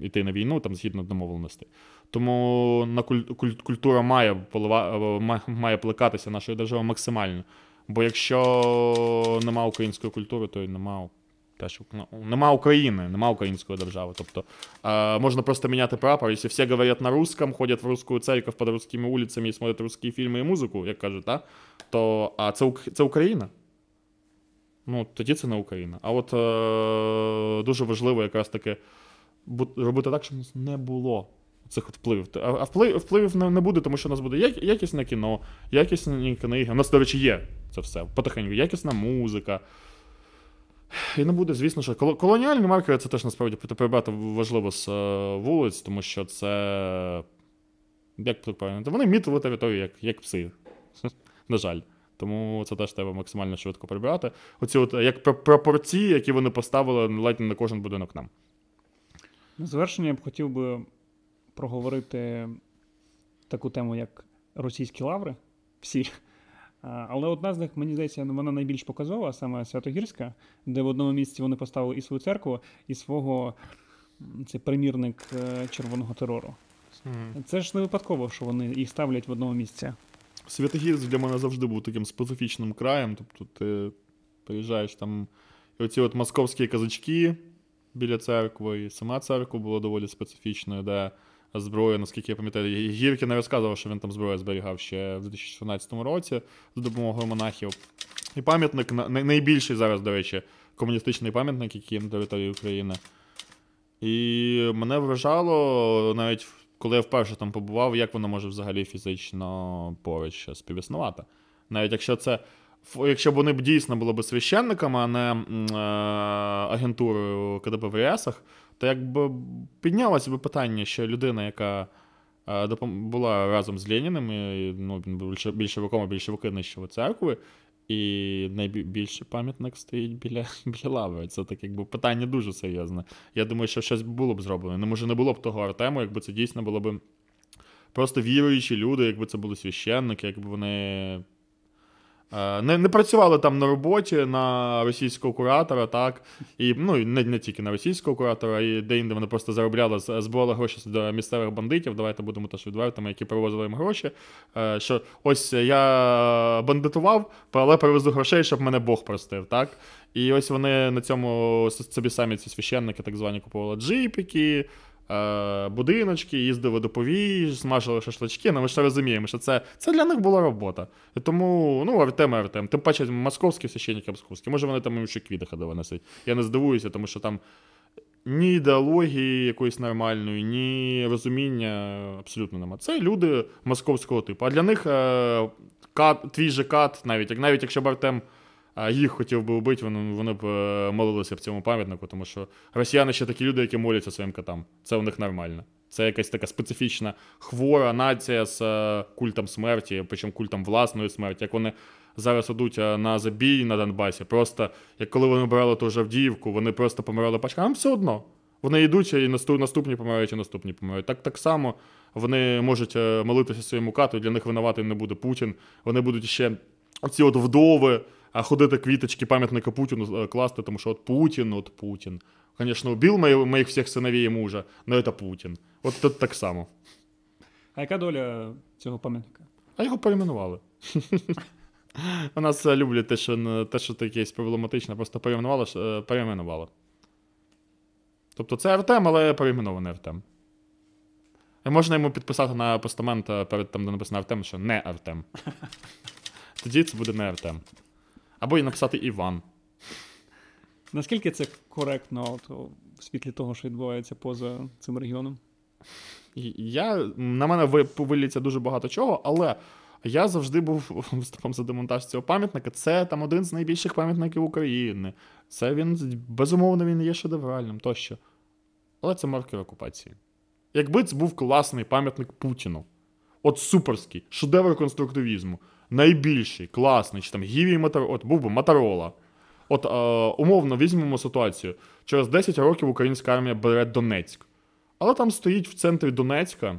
йти на війну, там, згідно домовленостей. Тому на куль... культура має, полива... має плекатися нашою державою максимально. Бо якщо нема української культури, то й нема, теж... нема України, нема української держави. Тобто можна просто міняти прапор, якщо всі говорять на русском, ходять в русскую церковь під русскими вулицями і смотрять русські фільми і музику, як кажуть, да? То а це, це Україна. Ну, тоді це не Україна. А от е- дуже важливо якраз таки робити так, щоб у нас не було цих впливів. А вплив, впливів не, не буде, тому що у нас буде якісне кіно, якісні книги. У нас, до речі, є це все. Потихеньку якісна музика. І не буде, звісно, що кол- колоніальні маркери — це теж, насправді, прибрати важливо з е- вулиць, тому що це... Як правильно? Вони мітили територію, як, як пси. На жаль. Тому це теж треба максимально швидко прибирати. Оці от, як пропорції, які вони поставили ледь не на кожен будинок нам. На завершення я б хотів би проговорити таку тему, як російські лаври. Всі. Але одна з них, мені здається, вона найбільш показова, саме Святогірська, де в одному місці вони поставили і свою церкву, і свого, це примірник червоного терору. Mm. Це ж не випадково, що вони їх ставлять в одному місці. Святогірськ для мене завжди був таким специфічним краєм, тобто ти приїжджаєш там, і оці от московські казачки біля церкви, і сама церква була доволі специфічною, де зброя, наскільки я пам'ятаю, Гіркін розказував, що він там зброю зберігав ще в дві тисячі чотирнадцятому році за допомогою монахів. І пам'ятник, найбільший зараз, до речі, комуністичний пам'ятник, який є на території України. І мене вражало навіть... Коли я вперше там побував, як воно може взагалі фізично поруч співіснувати. Навіть якщо це, якщо б вони б дійсно були б священниками, а не е, агентурою КДБ в РСах, то якби піднялося б питання, що людина, яка е, допом... була разом з Леніним, і, ну, більшовиком, а більшовики нищили церкви, і найбільший пам'ятник стоїть біля, біля лаври. Це так, якби, питання дуже серйозне. Я думаю, що щось було б зроблено. Не, може, не було б того Артему, якби це дійсно було б просто віруючі люди, якби це були священники, якби вони е, не, не працювали там на роботі, на російського куратора, так? І, ну, не, не тільки на російського куратора, і де-інде вони просто заробляли, збирали гроші до місцевих бандитів, давайте будемо теж відвертими, які привозили їм гроші, е, що ось я бандитував, але привезу грошей, щоб мене Бог простив, так? І ось вони на цьому собі самі, ці священники, так звані, купували джипіки, е, будиночки, їздили до Повіж, смажили шашлички, ну ми ж розуміємо, що це, це для них була робота. І тому, ну, Артем і Артем, тим паче московські священники московські, може вони там їм ще квіти ходили носить. Я не здивуюся, тому що там ні ідеології якоїсь нормальної, ні розуміння абсолютно нема. Це люди московського типу, а для них е, кат, твій же кат, навіть, навіть якщо б Артем їх хотів би вбити, вони, вони б молилися в цьому пам'ятнику, тому що росіяни ще такі люди, які моляться своїм котам. Це у них нормально. Це якась така специфічна хвора нація з культом смерті, причому культом власної смерті. Як вони зараз ідуть на забій на Донбасі, просто, як коли вони брали ту ж Авдіївку, вони просто помирали пачками, а їм все одно. Вони йдуть і наступні помирають, і наступні помирають. Так, так само вони можуть молитися своєму кату, для них винуватий не буде Путін. Вони будуть ще ці от вдови, а ходити квіточки пам'ятника Путіну класти, тому що от Путін, от Путін. Звісно, убив моїх всіх синовей і мужа, але це Путін. От тут так само. А яка доля цього пам'ятника? А його перейменували. У нас люблять те, що це якесь проблематичне, просто перейменували. Тобто це Артем, але перейменований Артем. Можна йому підписати на постамент перед там, де написано Артем, що не Артем. Тоді це буде не Артем. Або і написати Іван. Наскільки це коректно то, в світлі того, що відбувається поза цим регіоном? Я, на мене виліться дуже багато чого, але я завжди був виступом за демонтаж цього пам'ятника. Це там один з найбільших пам'ятників України. Це він, безумовно, він є шедевральним тощо. Але це маркер окупації. Якби це був класний пам'ятник Путіну. От суперський, шедевр конструктивізму. Найбільший, класний, чи там Гівій Моторола, от був би Моторола. От е, умовно візьмемо ситуацію. Через десять років українська армія бере Донецьк. Але там стоїть в центрі Донецька е,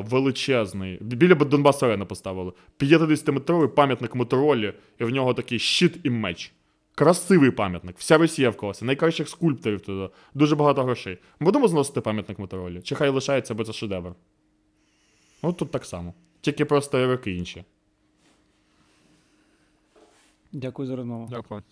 величезний, біля б Донбас-арена поставили, п'ятдесятиметровий пам'ятник Моторолі, і в нього такий щит і меч. Красивий пам'ятник, вся Росія в колесі, найкращих скульпторів туди, дуже багато грошей. Будемо зносити пам'ятник Моторолі? Чи хай лишається, бо це шедевр? Ну тут так само, тільки просто роки інші. Дякую за розмову. Дякую.